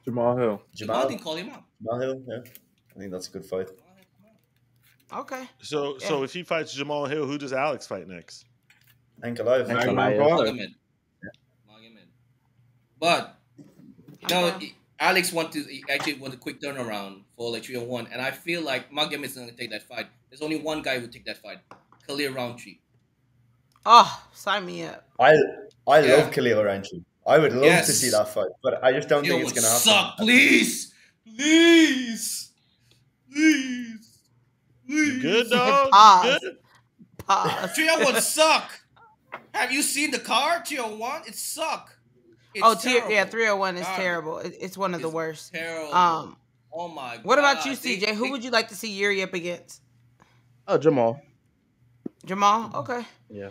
Jamahal Hill. Jamahal didn't call him out. Jamahal Hill, yeah. I think that's a good fight. Okay. So if he fights Jamahal Hill, who does Alex fight next? Ankalaev. But no, Alex actually wants a quick turnaround for like 3-1, and I feel like Magomed is not gonna take that fight. There's only one guy who would take that fight, Khalil Roundtree. Oh, sign me up. I love Khalil Roundtree. I would love to see that fight, but I just don't think it's going to happen. Suck, please. Please. Please. Please. Good, dog. Pause. Good. Pause. Trio 1 suck. Have you seen the card? 301? It suck. It's terrible. Yeah, 301 is terrible. It's one of the worst. Terrible. Oh, my God. What about you, CJ? Who would you like to see Yuri up against? Oh, Jamal. Jamal? Okay. Yeah.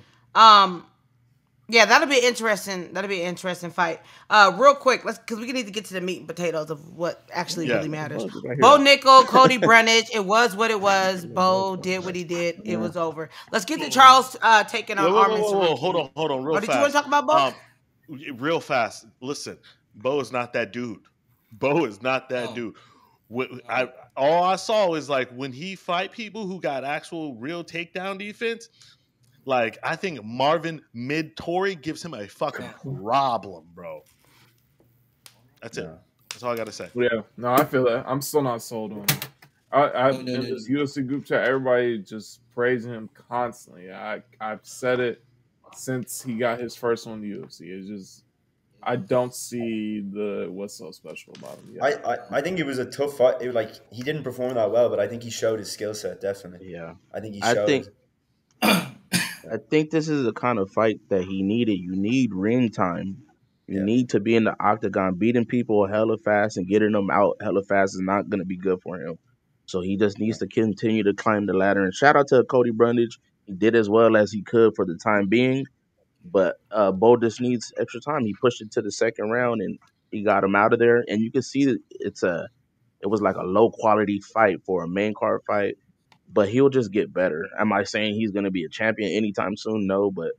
Yeah, that'll be interesting. That'll be an interesting fight. Real quick, because we need to get to the meat and potatoes of what actually really matters. Bo Nickel, Cody Brunage. It was what it was. Bo did what he did. It was over. Let's get to Charles taking on Arman Sarukian. Hold on, real fast. Did you want to talk about Bo? Real fast. Listen, Bo is not that dude. Bo is not that dude. All I saw is like when he fight people who got actual real takedown defense. Like, I think Marvin Midtori gives him a fucking problem, bro. That's it. That's all I got to say. Yeah. No, I feel that. I'm still not sold on him. In this UFC group chat, everybody just praising him constantly. I've said it since he got his first one in the UFC. It's just, I don't see what's so special about him yet. I think it was a tough fight. It was like, he didn't perform that well, but I think he showed his skill set, definitely. Yeah. I think he showed I think this is the kind of fight that he needed. You need ring time. You need to be in the octagon. Beating people hella fast and getting them out hella fast is not going to be good for him. So he just needs to continue to climb the ladder. And shout out to Cody Brundage. He did as well as he could for the time being. But Bo just needs extra time. He pushed it to the second round, and he got him out of there. And you can see that it was like a low-quality fight for a main card fight. But he'll just get better. Am I saying he's going to be a champion anytime soon? No, but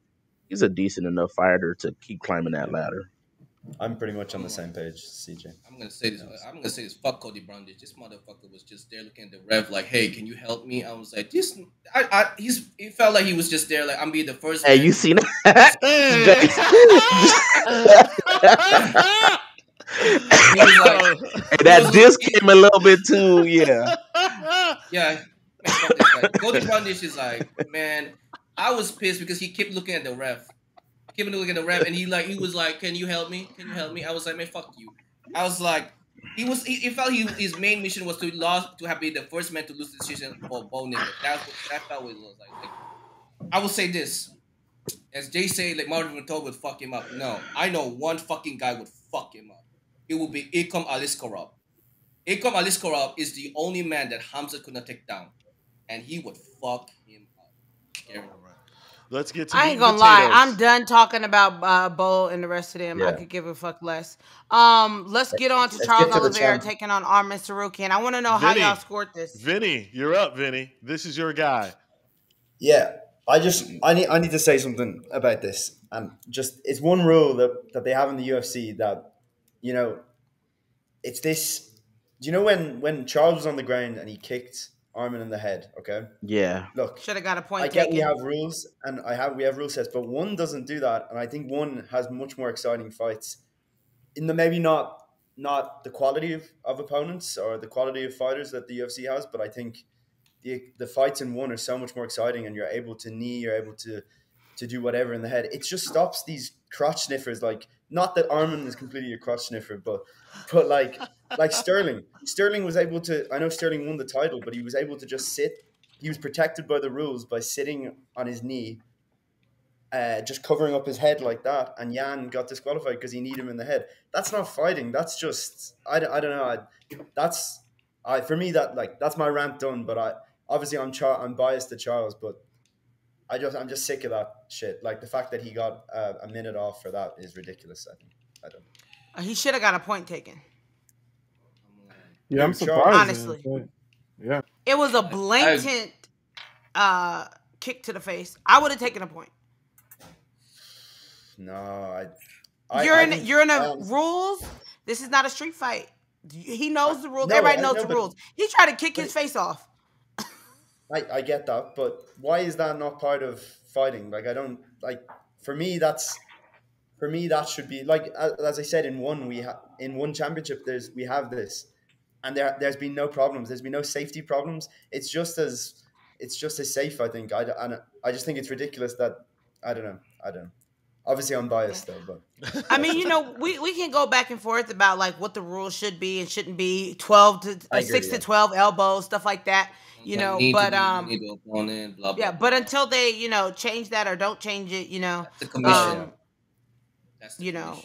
he's a decent enough fighter to keep climbing that ladder. I'm pretty much on the same page, CJ. I'm going to say this. I'm going to say this. Fuck Cody Brundage. This motherfucker was just there looking at the ref like, "Hey, can you help me?" I was like, "This." He felt like he was just there, like, "I'm being the first." Hey, you seen that? That disc came a little bit too. Yeah. Yeah. Cody Brundage is like, man, I was pissed because he kept looking at the ref. He kept looking at the ref, and he was like, "Can you help me? Can you help me?" I was like, man, fuck you. I was like, he felt his main mission was to have been the first man to lose the decision for Bo Nickel. That felt what it was like. I will say this. As Jay said, like, Marvin Vittori would fuck him up. No, I know one fucking guy would fuck him up. It would be Ikram Aliskerov. Ikram Aliskerov is the only man that Hamza could not take down. And he would fuck him up. Right. Let's get to I ain't gonna lie. I'm done talking about Bo and the rest of them. Yeah. I could give a fuck less. Let's get on to Charles Oliveira taking on Arman Sarukian. I want to know how y'all scored this. Vinny, you're up, Vinny. This is your guy. Yeah. I need to say something about this. And just it's one rule that they have in the UFC that, you know, it's this. Do you know when Charles was on the ground and he kicked Arman in the head, okay? Yeah. Look, should have got a point. I get we have rules, and we have rule sets, but one doesn't do that, and I think one has much more exciting fights. In the maybe not the quality of opponents or the quality of fighters that the UFC has, but I think the fights in one are so much more exciting, and you're able to knee, you're able to do whatever in the head. It just stops these crotch sniffers. Like, not that Arman is completely a crotch sniffer, but like Sterling. Sterling was able to. I know Sterling won the title, but he was able to just sit. He was protected by the rules by sitting on his knee, just covering up his head like that. And Jan got disqualified because he kneed him in the head. That's not fighting. That's just I don't know. For me that's my rant done. But I'm biased to Charles, but I'm just sick of that shit. Like, the fact that he got a minute off for that is ridiculous. I don't know. He should have got a point taken. Yeah, I'm surprised. Honestly. Yeah. It was a blatant kick to the face. I would have taken a point. No, you're in a rules. This is not a street fight. He knows the rules. No, everybody knows the rules. He tried to kick his face off. I get that, but why is that not part of fighting? Like, I don't, like, for me that should be, like, as I said, in one championship we have this, and there's been no problems. There's been no safety problems. It's just as it's just as safe, I think. I just think it's ridiculous that, I don't know. Obviously, I'm biased, though. But I mean, you know, we can go back and forth about, like, what the rules should be and shouldn't be, 6 to 12 elbows, stuff like that, you know. But but until they, you know, change that or don't change it, you know. That's the commission. You know,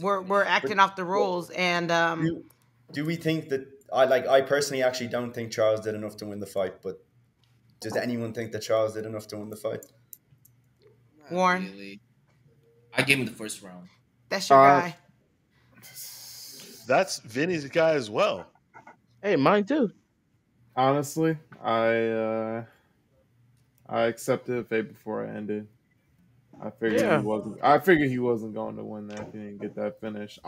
we're acting off the rules. And do we think that, I personally actually don't think Charles did enough to win the fight, but does anyone think that Charles did enough to win the fight? Warren. Really. I gave him the first round. That's your guy. That's Vinny's guy as well. Hey, mine too. Honestly, I accepted fate before I ended. I figured he wasn't going to win that if he didn't get that finish.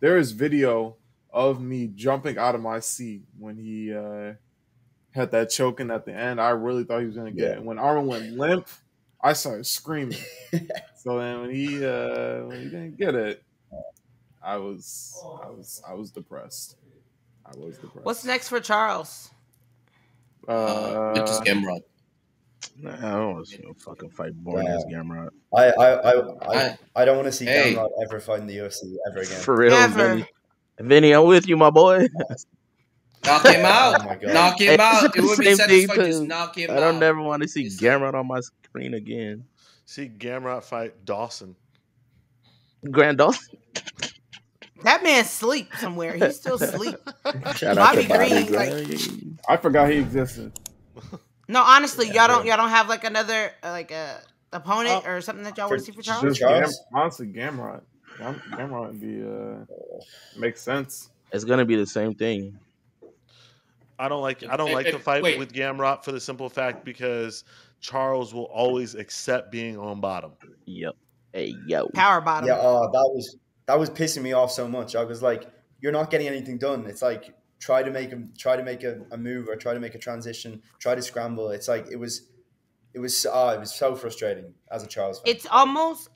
There is video of me jumping out of my seat when he had that choking at the end. I really thought he was going to get it. When Arman went limp, I started screaming. So then when he didn't get it, I was depressed. What's next for Charles? Just Gamrot. Nah, I don't want to see no fucking fight. Boring ass Gamrot. I don't want to see Gamrot ever fight in the UFC ever again. For real, Vinny, I'm with you, my boy. Knock him out. Oh my God. Knock him out. It would be satisfying to just knock him out. I don't ever want to see Gamrot on my screen again. See Gamrot fight Dawson. Grand Dawson? That man's asleep somewhere. He's still asleep. Bobby Green. I forgot he existed. No, honestly, y'all don't have like another opponent or something that y'all want to see for Charles? Honestly, Gamrot. Gamrot would be makes sense. It's gonna be the same thing. I don't like the fight with Gamrot for the simple fact because Charles will always accept being on bottom. Yep. Hey yo. Power bottom. Yeah, that was pissing me off so much. I was like, you're not getting anything done. It's like try to make a move or try to make a transition, try to scramble. It's like it was so frustrating as a Charles fan.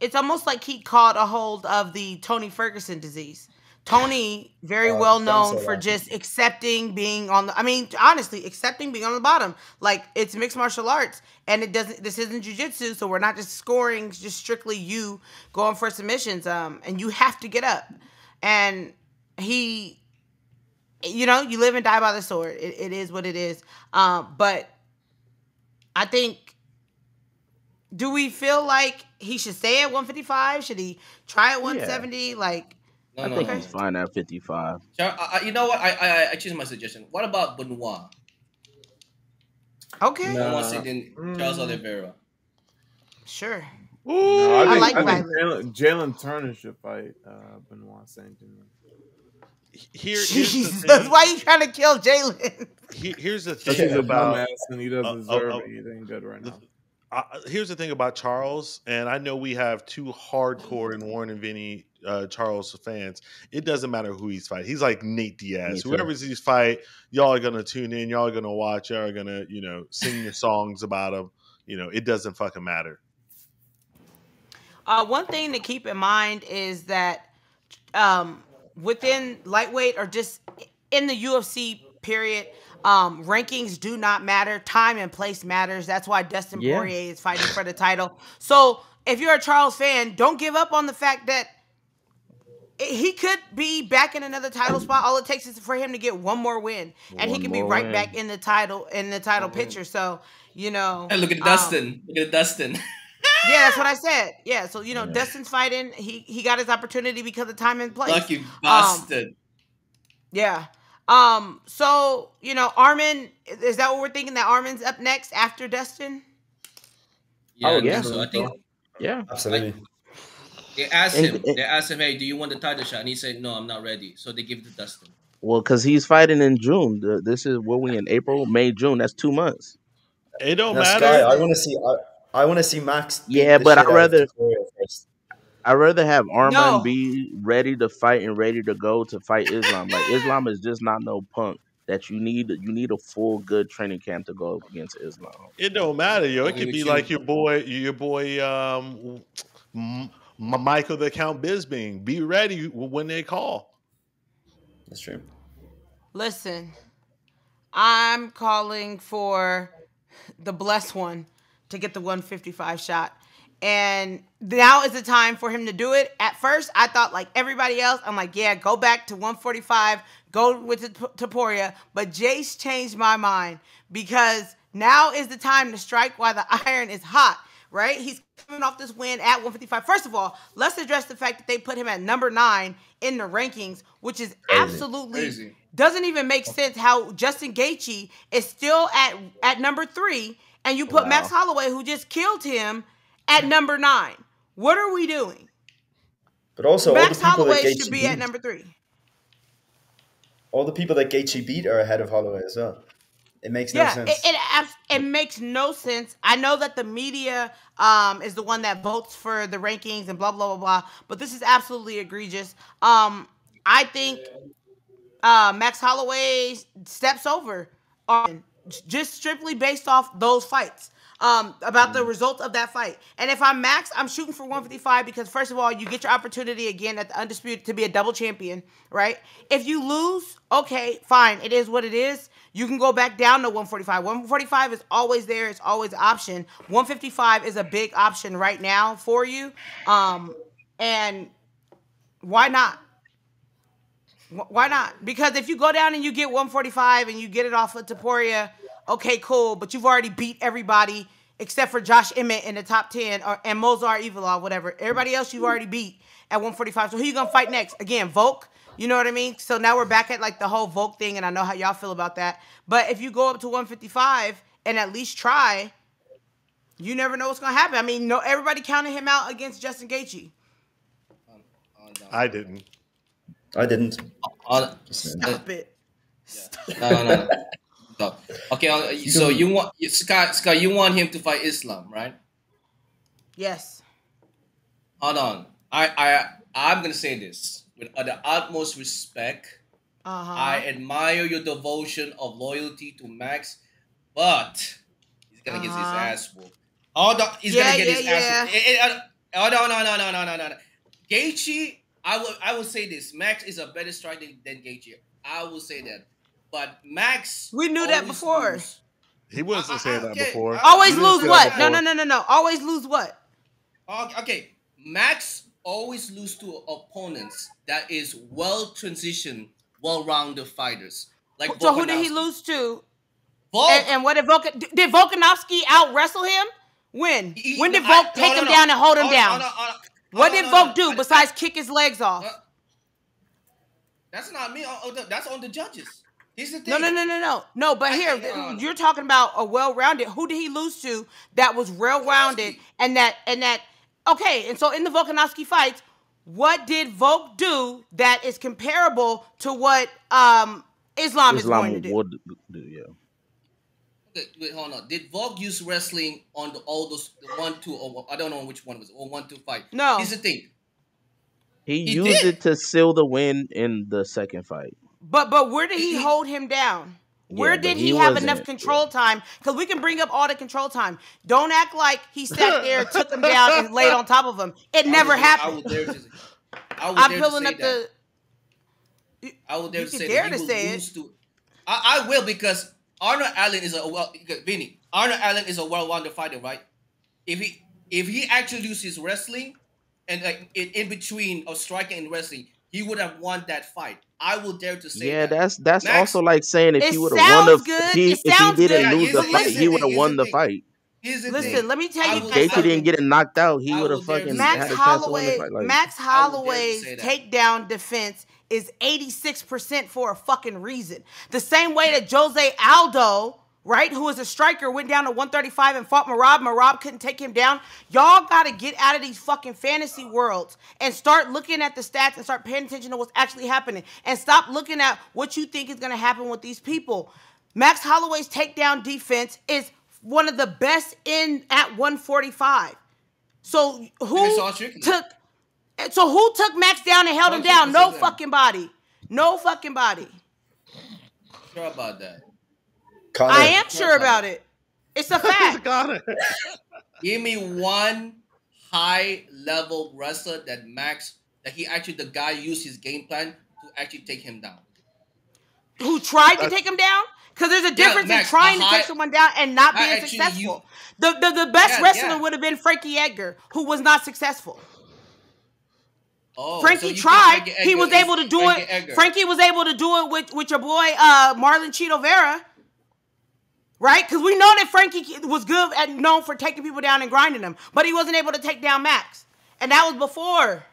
It's almost like he caught a hold of the Tony Ferguson disease. Tony, very well known for just accepting being on the... I mean, honestly, accepting being on the bottom. Like, it's mixed martial arts, and it doesn't... This isn't jiu-jitsu, so we're not just scoring, just strictly you going for submissions, and you have to get up. And he... You know, you live and die by the sword. It is what it is. But I think... Do we feel like he should stay at 155? Should he try at 170? Yeah. Like... I think he's fine at 55. You know what? I choose my suggestion. What about Benoit? Okay. Charles Oliveira. Sure. Ooh, no, I think Jalen Turner should fight Benoit Saint Denis. Here's the thing. Why are you trying to kill Jalen? Here's the thing about and he doesn't deserve anything good right now. Here's the thing about Charles, and I know we have two hardcore and Warren and Vinny Charles fans. It doesn't matter who he's fighting. He's like Nate Diaz. Whoever he's fighting, y'all are going to tune in. Y'all are going to watch. Y'all are going to, you know, sing your songs about him. You know, it doesn't fucking matter. One thing to keep in mind is that within lightweight or just in the UFC period, rankings do not matter. Time and place matters. That's why Dustin Poirier is fighting for the title. So if you're a Charles fan, don't give up on the fact that he could be back in another title spot. All it takes is for him to get one more win, and he can be right back in the title picture. So, you know, hey, look at Dustin. Look at Dustin. Yeah, that's what I said. Yeah, so you know, Dustin's fighting. He got his opportunity because of time and place. Lucky Dustin. Yeah. So, you know, Arman, is that what we're thinking, that Arman's up next after Dustin? Yeah, so I think, absolutely. They asked him, hey, do you want the title shot? And he said, no, I'm not ready. So they give it to Dustin. Well, because he's fighting in June. This is what we in April, May, June. That's 2 months. It don't matter. Sky, I want to see Max. Yeah, but I'd rather have Arman be ready to fight and ready to go to fight Islam. Like, Islam is just not no punk that you need a full good training camp to go against Islam. It don't matter, yo. It could be like your boy Michael the Count Bisping. Be ready when they call. That's true. Listen, I'm calling for the blessed one, to get the 155 shot. And now is the time for him to do it. At first, I thought like everybody else, I'm like, yeah, go back to 145, go with Taporia. But Jace changed my mind because now is the time to strike while the iron is hot, right? He's coming off this win at 155. First of all, let's address the fact that they put him at number 9 in the rankings, which is absolutely crazy. Doesn't even make sense how Justin Gaethje is still at number 3, and you put Max Holloway, who just killed him, at number 9. What are we doing? But also, Max Holloway should be at number 3. All the people that Gaethje beat are ahead of Holloway as well. It makes no sense. It makes no sense. I know that the media is the one that votes for the rankings and blah, blah, blah, blah. But this is absolutely egregious. I think Max Holloway steps over on just strictly based off those fights. About the results of that fight. And if I'm Max, I'm shooting for 155 because, first of all, you get your opportunity again at the Undisputed to be a double champion, right? If you lose, okay, fine. It is what it is. You can go back down to 145. 145 is always there. It's always an option. 155 is a big option right now for you. And why not? Why not? Because if you go down and you get 145 and you get it off of Taporia, okay, cool, but you've already beat everybody except for Josh Emmett in the top 10 and Mozart Evloev, whatever. Everybody else you've already beat at 145. So who you going to fight next? Again, Volk, you know what I mean? So now we're back at, like, the whole Volk thing, and I know how y'all feel about that. But if you go up to 155 and at least try, you never know what's going to happen. I mean, no, everybody counted him out against Justin Gaethje. I didn't. Stop it. Yeah. No. Okay, so you want Scott? You want him to fight Islam, right? Yes. Hold on, I'm gonna say this with the utmost respect. I admire your devotion of loyalty to Max, but he's gonna get his ass whooped. He's gonna get his ass whooped. Oh no! Gaethje, I will say this: Max is a better striker than Gaethje. I will say that. But Max, we knew that before. Lose. He wasn't saying that before. Always lose what? No. Always lose what? Okay, Max always lose to opponents that is well transitioned, well-rounded fighters. Like so, who did he lose to? Volk. And what did Volkanovski out wrestle him? When? When did Volk take him down and hold him down? What did Volk do besides kick his legs off? That's not me. That's on the judges. No, but here, you're talking about a well-rounded. Who did he lose to that was well-rounded and that, okay, and so in the Volkanovski fights, what did Volk do that is comparable to what Islam is going to do? Okay, wait, hold on. Did Volk use wrestling on the 1-2 fight? No. Here's the thing. He used it to seal the win in the second fight. But where did he hold him down? Where did he have enough control time? Because we can bring up all the control time. Don't act like he sat there, took him down, and laid on top of him. It never happened. I will, because Arnold Allen is a well-rounded fighter, right? If he actually used his wrestling and like in between of striking and wrestling, he would have won that fight. I will dare to say that. That's Max, also like saying if he would have won if he didn't lose the fight, he would have won the fight. Listen, let me tell you, Gaethje didn't get knocked out, he would have fucking had a chance to win the fight. Like, Max Holloway's takedown defense is 86% for a fucking reason. The same way that Jose Aldo, right, who is a striker, went down to 135 and fought Merab. Merab couldn't take him down. Y'all got to get out of these fucking fantasy worlds and start looking at the stats and start paying attention to what's actually happening and stop looking at what you think is going to happen with these people. Max Holloway's takedown defense is one of the best at 145. So who took Max down and held him down? No fucking body. No fucking body. Sure about that. I am sure about it. It's a fact. Give me one high-level wrestler that Max, the guy used his game plan to actually take him down. Who tried to take him down? Because there's a difference in trying to take someone down and not being successful. The best wrestler would have been Frankie Edgar, who was not successful. Oh, Frankie tried. He was able to do it. Frankie was able to do it with your boy Marlon Chito Vera. Right? Because we know that Frankie was good and known for taking people down and grinding them. But he wasn't able to take down Max. And that was before.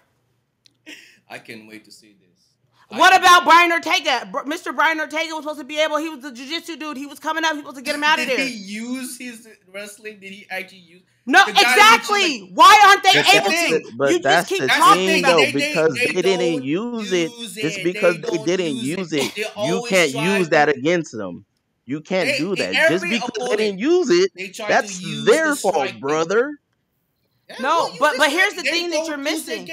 I can't wait to see this. What about Brian Ortega? Mr. Brian Ortega was supposed to be able, he was the jiu-jitsu dude. He was coming up. He was supposed to get him out of there. Did he use his wrestling? Did he actually use? No, exactly. Why aren't they able to? But you that's just keep the thing, though, because they didn't use it. Just because they didn't use it, you can't use that against them. You can't do that. Just because they didn't use it, that's their fault, brother. No, but here's the thing that you're missing.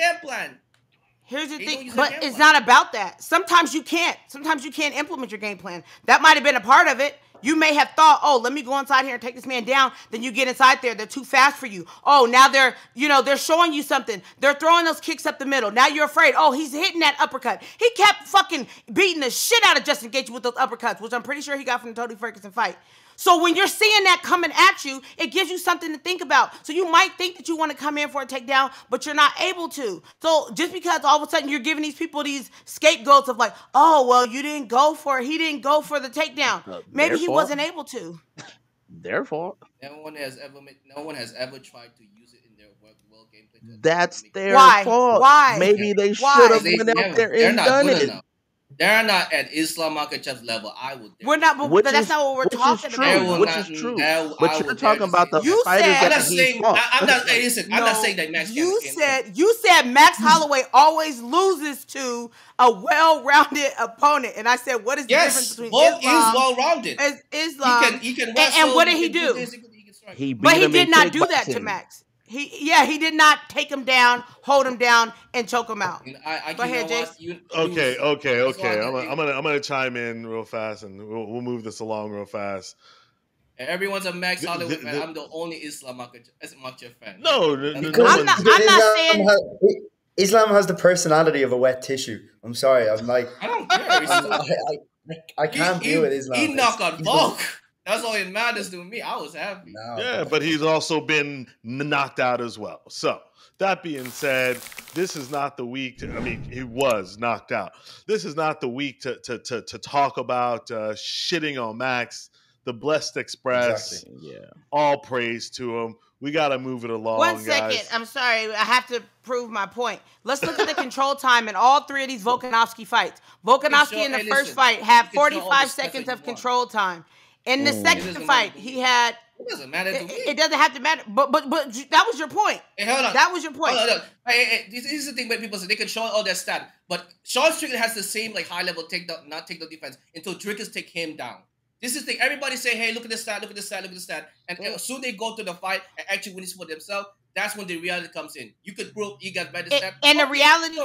Here's the thing, but it's not about that. Sometimes you can't. Sometimes you can't implement your game plan. That might have been a part of it. You may have thought, oh, let me go inside here and take this man down. Then you get inside there. They're too fast for you. Oh, now they're, you know, they're showing you something. They're throwing those kicks up the middle. Now you're afraid. Oh, he's hitting that uppercut. He kept fucking beating the shit out of Justin Gaethje with those uppercuts, which I'm pretty sure he got from the Tony Ferguson fight. So when you're seeing that coming at you, it gives you something to think about. So you might think that you want to come in for a takedown, but you're not able to. So just because all of a sudden you're giving these people these scapegoats of like, oh, well, you didn't go for it. He didn't go for the takedown. Maybe he wasn't able to. Their fault. No one has ever tried to use it in their well game plan. That's their fault. Why? Maybe they should have went out there and done it. They're not at Islam Makachev's level. I would. We're not, but that's not what we're talking about. Which is true. But you're talking about the fighters that he fought. I'm not saying that Max. You said Max Holloway always loses to a well-rounded opponent, and I said, what is the difference between Islam? Yes, is well-rounded. Islam. He can wrestle, and what did he do? But he did not do that to Max. He did not take him down, hold him down, and choke him out. Go ahead, Jason. Okay. I'm gonna chime in real fast, and we'll move this along real fast. And everyone's a Max Holloway fan. I'm the only Islam Makhachev fan. No, I'm not saying Islam has the personality of a wet tissue. I'm sorry. I'm like, I don't care. I can't deal with Islam. He knock on bulk. That's all it matters to me. I was happy. No. Yeah, but he's also been knocked out as well. So that being said, this is not the week. I mean, he was knocked out. This is not the week to talk about shitting on Max, the Blessed Express. Exactly. Yeah. All praise to him. We got to move it along, guys. I'm sorry. I have to prove my point. Let's look at the control time in all three of these Volkanovski fights. Volkanovski in the first fight had 45 seconds of control time. In the second fight, he had. It doesn't matter. It doesn't have to matter. But that was your point. Hey, hold on. That was your point. This is the thing where people say they control all their stats, but Sean Strickland has the same like high level takedown defense until Drickus take him down. This is the thing. Everybody say, hey, look at this stat, look at this stat, look at this stat, and soon they go to the fight and actually win this for themselves. That's when the reality comes in. You could prove you got better stats, and the reality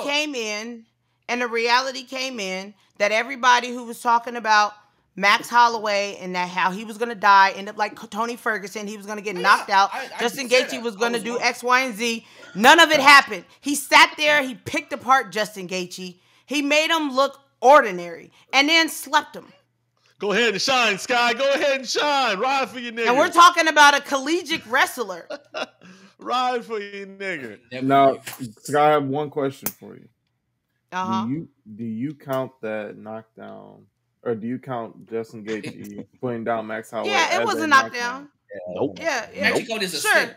came in, that everybody who was talking about Max Holloway and that how he was going to die, end up like Tony Ferguson. He was going to get knocked out. Justin Gaethje was going to do X, Y, and Z. None of it happened. He sat there. He picked apart Justin Gaethje. He made him look ordinary and then slept him. Go ahead and shine, Sky. Go ahead and shine. Ride for your nigga. And we're talking about a collegiate wrestler. Ride for your nigga. Now, Sky, I have one question for you. Do you count that knockdown? Or do you count Justin Gaethje putting down Max Holloway? Yeah, it was a knockdown. Nope. Yeah. Mexico is a sin.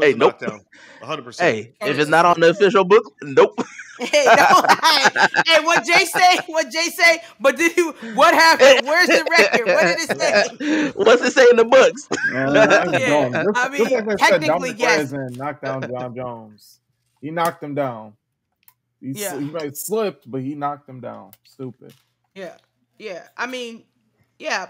Hey, nope. 100%. Hey, if it's not on the official book, nope. Hey, no, hey, what Jay say? But what happened? Where's the record? What did it say? What's it say in the books? I mean, technically, yes. Knocked down John Jones. He knocked him down. He might have slipped, but he knocked him down. Stupid. Yeah. Yeah, I mean,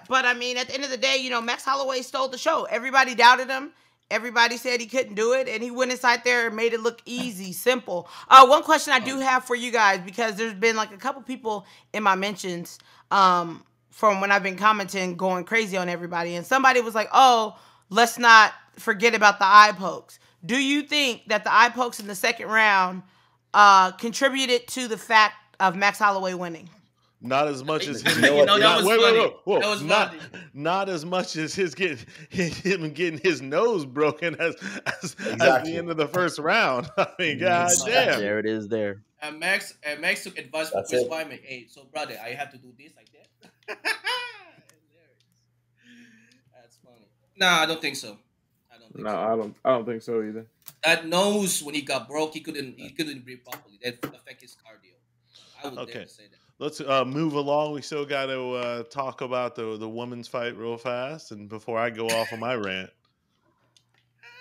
but I mean, at the end of the day, you know, Max Holloway stole the show. Everybody doubted him. Everybody said he couldn't do it, and he went inside there and made it look easy, simple. One question I do have for you guys, because there's been like a couple people in my mentions from when I've been commenting, going crazy on everybody, and somebody was like, oh, let's not forget about the eye pokes. Do you think that the eye pokes in the second round contributed to the fact of Max Holloway winning? Not as much as him. Not as much as him getting his nose broken as the end of the first round. I mean, goddamn. There it is. There. And Max took advice from Chris Wyman. Hey, so brother, I have to do this like that. There it is. That's funny. Nah, I don't think so. I don't think so either. That nose, when he got broke, he couldn't breathe properly. That affected his cardio. I would dare to say that. Let's move along. We still got to talk about the women's fight real fast, and before I go off on my rant.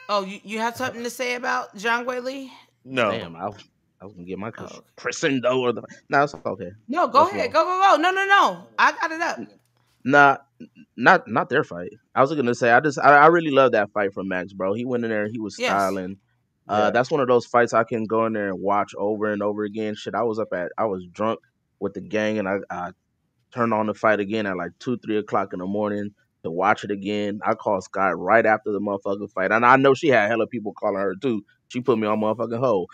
Oh, you have something to say about Zhang Weili? No. Damn, I was gonna get my crescendo or the. No, it's okay. No, go ahead. Go. No. I got it up. Nah, not their fight. I was gonna say I really love that fight from Max, bro. He went in there. He was styling. Yes. That's one of those fights I can go in there and watch over and over again. Shit, I was drunk with the gang, and I turned on the fight again at like 2, 3 o'clock in the morning to watch it again. I called Scott right after the motherfucking fight, and I know she had hella people calling her too. She put me on motherfucking hold.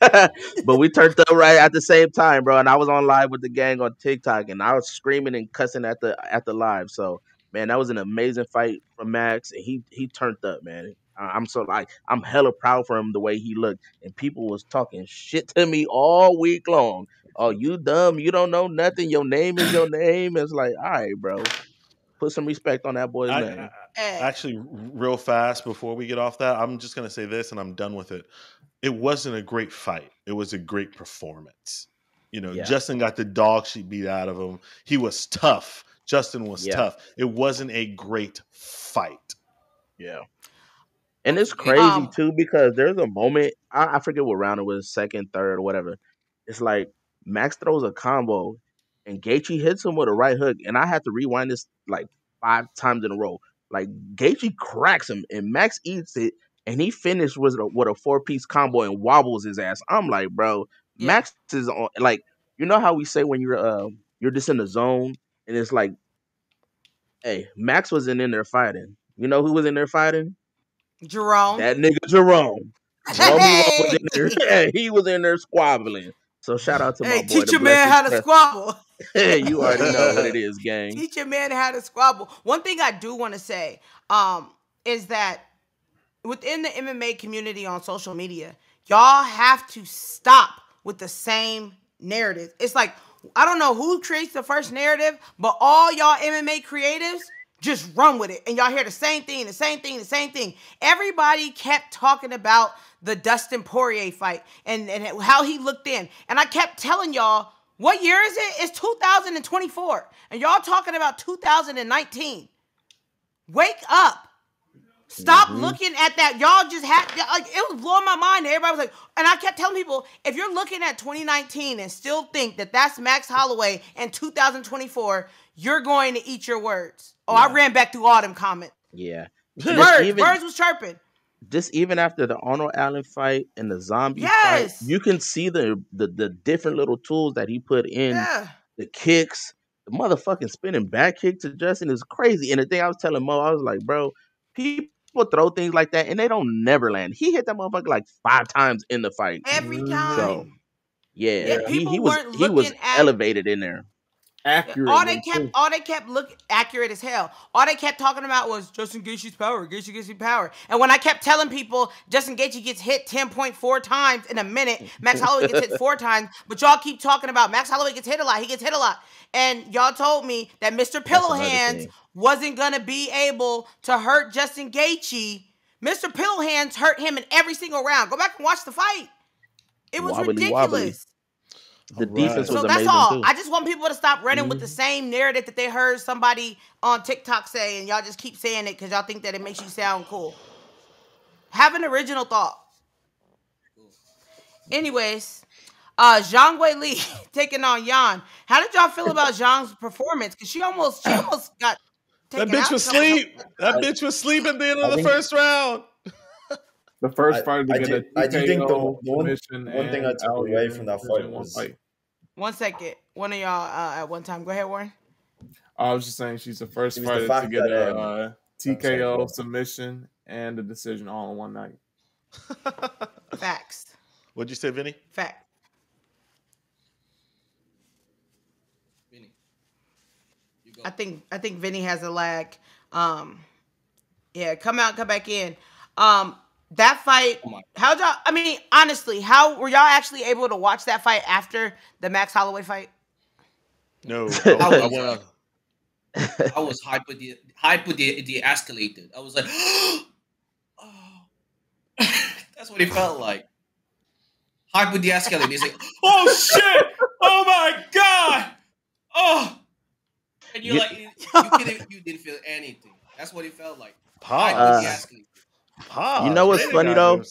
But we turned up right at the same time, bro. And I was on live with the gang on TikTok, and I was screaming and cussing at the live. So, man, that was an amazing fight from Max, and he turned up, man. I'm hella proud for him the way he looked, and people was talking shit to me all week long. Oh, you dumb. You don't know nothing. Your name is your name. It's like, all right, bro. Put some respect on that boy's name. Actually, real fast, before we get off that, I'm just going to say this, and I'm done with it. It wasn't a great fight. It was a great performance. You know, Justin got the dog shit beat out of him. He was tough. Justin was tough. It wasn't a great fight. Yeah. And it's crazy, too, because there's a moment. I forget what round it was, second, third, or whatever. It's like, Max throws a combo, and Gaethje hits him with a right hook, and I had to rewind this like 5 times in a row. Like, Gaethje cracks him, and Max eats it, and he finished with a 4-piece combo and wobbles his ass. I'm like, bro, Max is on. Like, you know how we say when you're just in the zone, and it's like, hey, Max wasn't in there fighting. You know who was in there fighting? Jerome. That nigga Jerome. Jerome was in there. Yeah, he was in there squabbling. So shout out to my boy. Teach your man how to squabble. Hey, you already know what it is, gang. Teach your man how to squabble. One thing I do want to say is that within the MMA community on social media, y'all have to stop with the same narrative. It's like, I don't know who creates the first narrative, but all y'all MMA creatives just run with it. And y'all hear the same thing, the same thing, the same thing. Everybody kept talking about the Dustin Poirier fight and how he looked in. And I kept telling y'all, what year is it? It's 2024. And y'all talking about 2019. Wake up. Stop looking at that. Y'all just had, like, it was blowing my mind. Everybody was like, and I kept telling people, if you're looking at 2019 and still think that that's Max Holloway in 2024, you're going to eat your words. Oh, yeah. I ran back through all them comments. Yeah. Birds was chirping. Just even after the Arnold Allen fight and the zombie fight, you can see the different little tools that he put in. Yeah. The kicks, the motherfucking spinning back kick to Justin is crazy. And the thing I was telling Mo, I was like, bro, people throw things like that and they don't never land. He hit that motherfucker like 5 times in the fight. Every time. So, yeah, he was elevated in there. Accurate. Accurate as hell. All they kept talking about was Justin Gaethje's power. Gaethje gets power. And when I kept telling people Justin Gaethje gets hit 10.4 times in a minute, Max Holloway gets hit 4 times, but y'all keep talking about Max Holloway gets hit a lot. He gets hit a lot. And y'all told me that Mr. Pillowhands wasn't going to be able to hurt Justin Gaethje. Mr. Pillowhands hurt him in every single round. Go back and watch the fight. It was ridiculous. Wobbly. The defense was amazing, too. So that's all. I just want people to stop running with the same narrative that they heard somebody on TikTok say, and y'all just keep saying it because y'all think that it makes you sound cool. Have an original thought. Anyways, Zhang Weili taking on Yan. How did y'all feel about Zhang's performance? Because she almost got taken out. That bitch was asleep. That bitch was asleep at the end of the first round. The first fight to get a TKO, I do think the one thing I took away from that fight was... One second. One of y'all at one time. Go ahead, Warren. I was just saying she's the first fighter to get a TKO, submission, and a decision all in one night. Facts. What'd you say, Vinny? Fact. I think Vinny has a lag. Yeah, come out, come back in. That fight, how'd y'all, I mean, honestly, how were y'all actually able to watch that fight after the Max Holloway fight? No. I was hyper escalated. I was like, oh. That's what it felt like. Hyper de-escalated. He's like, oh shit! Oh my god! Oh, and you're like, you didn't feel anything. That's what it felt like. Hyper de-escalated. You know what's funny though?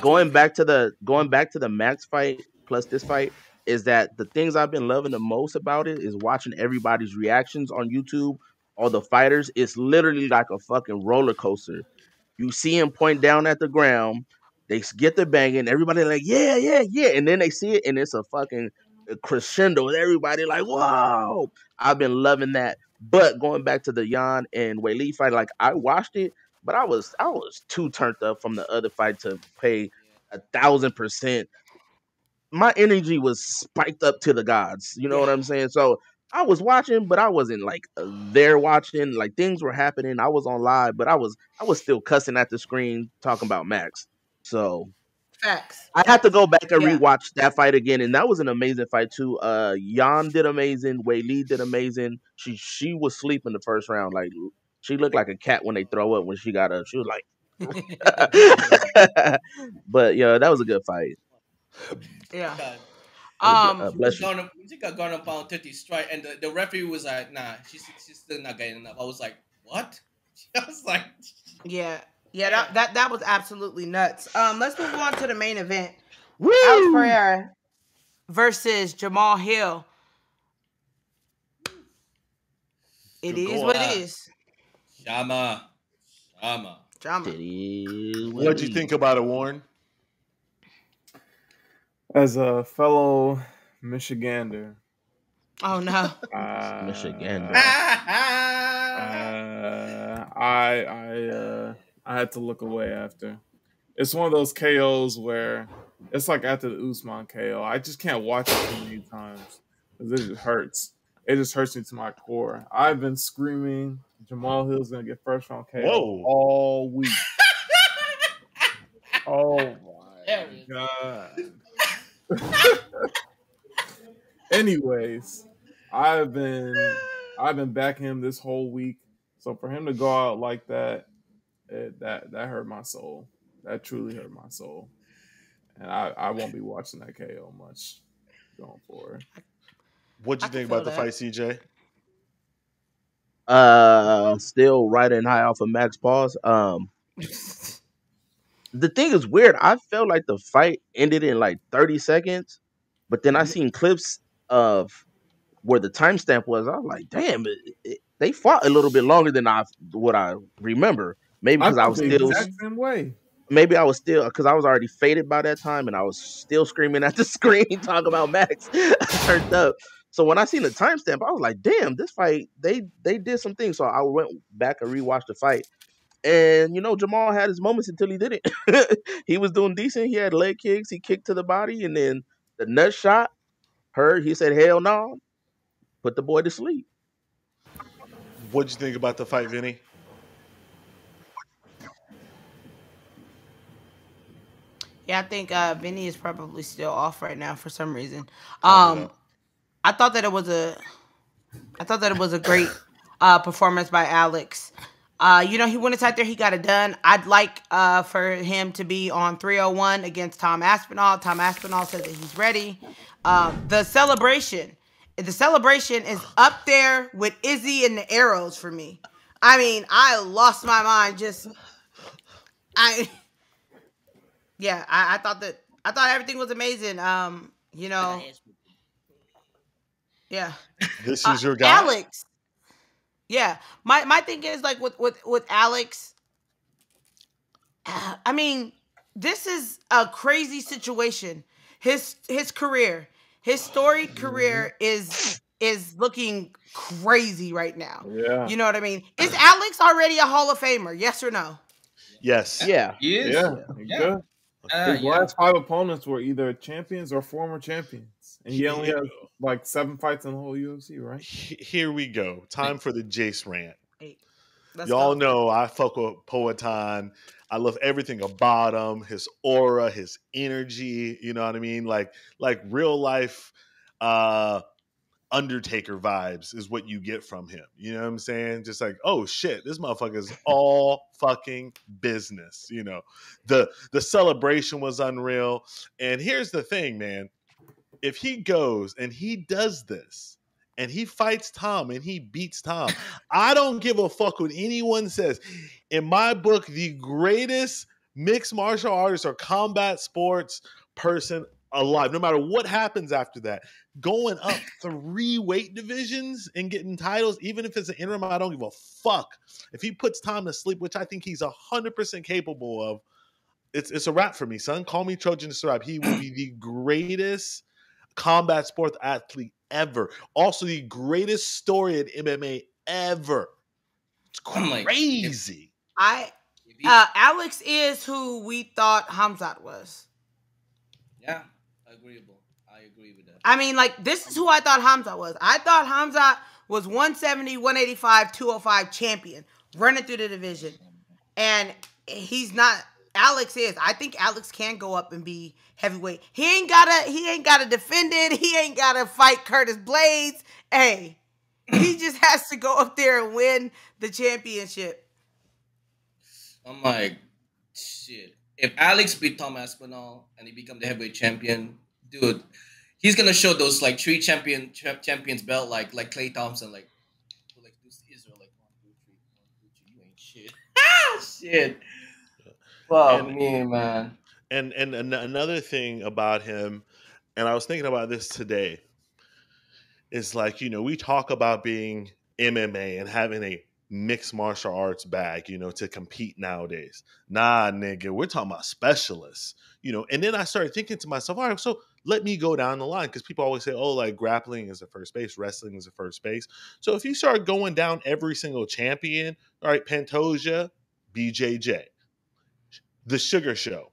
Going back to the Max fight plus this fight is that the things I've been loving the most about it is watching everybody's reactions on YouTube. All the fighters, it's literally like a fucking roller coaster. You see him point down at the ground, they get the banging, everybody like yeah, and then they see it and it's a fucking crescendo. Everybody like whoa! I've been loving that. But going back to the Yan and Weili fight, like I watched it, but I was too turned up from the other fight to pay 1,000%. My energy was spiked up to the gods. You know what I'm saying? So I was watching, but I wasn't like there watching. Like things were happening. I was on live, but I was still cussing at the screen talking about Max. So facts. I had to go back and rewatch that fight again, and that was an amazing fight too. Yan did amazing. Weili did amazing. She was sleeping the first round. Like she looked like a cat when they throw up. When she got up, she was like. But yeah, that was a good fight. Yeah. She got gone up on 30 strike, and the referee was like, "Nah, she's still not getting enough." I was like, "What?" I was like, "Yeah, that was absolutely nuts." Let's move on to the main event: Woo! Alex Pereira versus Jamahal Hill. It is what it is. Jama. What do you think about it, Warren? As a fellow Michigander. Oh, no. Michigander. I had to look away after. It's one of those KOs where it's like after the Usman KO. I just can't watch it too many times. It just hurts. It just hurts me to my core. I've been screaming Jamahal Hill's going to get first round KO all week. Oh, my God. Anyways, I've been backing him this whole week, so for him to go out like that, that hurt my soul. That truly hurt my soul, and I won't be watching that KO much going forward. What'd you think about the fight, CJ? Still riding high off of Max Paws. The thing is weird. I felt like the fight ended in like 30 seconds, but then I seen clips of where the timestamp was. I was like, damn, they fought a little bit longer than what I remember. Maybe because I was still the exact same way. Maybe I was still because I was already faded by that time, and I was still screaming at the screen talking about Max turned up. So when I seen the timestamp, I was like, damn, this fight they did some things. So I went back and rewatched the fight. And, you know, Jamal had his moments until he didn't. He was doing decent. He had leg kicks. He kicked to the body. And then the nut shot, he said, hell no. Put the boy to sleep. What'd you think about the fight, Vinny? Yeah, I think Vinny is probably still off right now for some reason. I thought that it was a great performance by Alex. You know, he went inside there. He got it done. I'd like for him to be on 301 against Tom Aspinall. Tom Aspinall said that he's ready. The celebration is up there with Izzy and the arrows for me. I mean, I lost my mind. I thought everything was amazing. You know, This is your guy, Alex. Yeah, my thing is like with Alex. I mean, this is a crazy situation. His career, his storied career is looking crazy right now. Yeah, you know what I mean. Is Alex already a Hall of Famer? Yes or no? Yes. Yeah. He is. Yeah. His last five opponents were either champions or former champions, and he only has like 7 fights in the whole UFC, right? Here we go. Time for the Jace rant. Y'all know I fuck with Poatan. I love everything about him, his aura, his energy. You know what I mean? Like real life Undertaker vibes is what you get from him. You know what I'm saying? Just like, oh shit, this motherfucker is all fucking business. You know, the celebration was unreal. And here's the thing, man. If he goes and he does this, and he fights Tom and he beats Tom, I don't give a fuck what anyone says. In my book, the greatest mixed martial artist or combat sports person alive, no matter what happens after that, going up 3 weight divisions and getting titles, even if it's an interim, I don't give a fuck. If he puts Tom to sleep, which I think he's 100% capable of, it's a wrap for me, son. Call me Trojan to survive. He will be the greatest combat sports athlete ever. Also, the greatest story in MMA ever. It's crazy. Alex is who we thought Khamzat was. Yeah, agreeable. I agree with that. I mean, like, this is who I thought Khamzat was. I thought Khamzat was 170, 185, 205 champion running through the division. And he's not. Alex is. I think Alex can go up and be heavyweight. He ain't gotta defend it. He ain't gotta fight Curtis Blaydes. Hey, he just has to go up there and win the championship. I'm like, shit. If Alex beat Tom Aspinall and he become the heavyweight champion, dude, he's gonna show those like 3 champions belt like Clay Thompson, like this Israel, like 1, 2, 3, 1, 2, 3. You ain't shit. Ah, shit. Fuck me, man. And another thing about him, and I was thinking about this today, is like, you know, we talk about being MMA and having a mixed martial arts bag, you know, to compete nowadays. Nah, nigga, we're talking about specialists, you know. And then I started thinking to myself, all right, so let me go down the line, because people always say, oh, like grappling is the first base, wrestling is the first base. So if you start going down every single champion, all right, Pantoja, BJJ. The Sugar Show,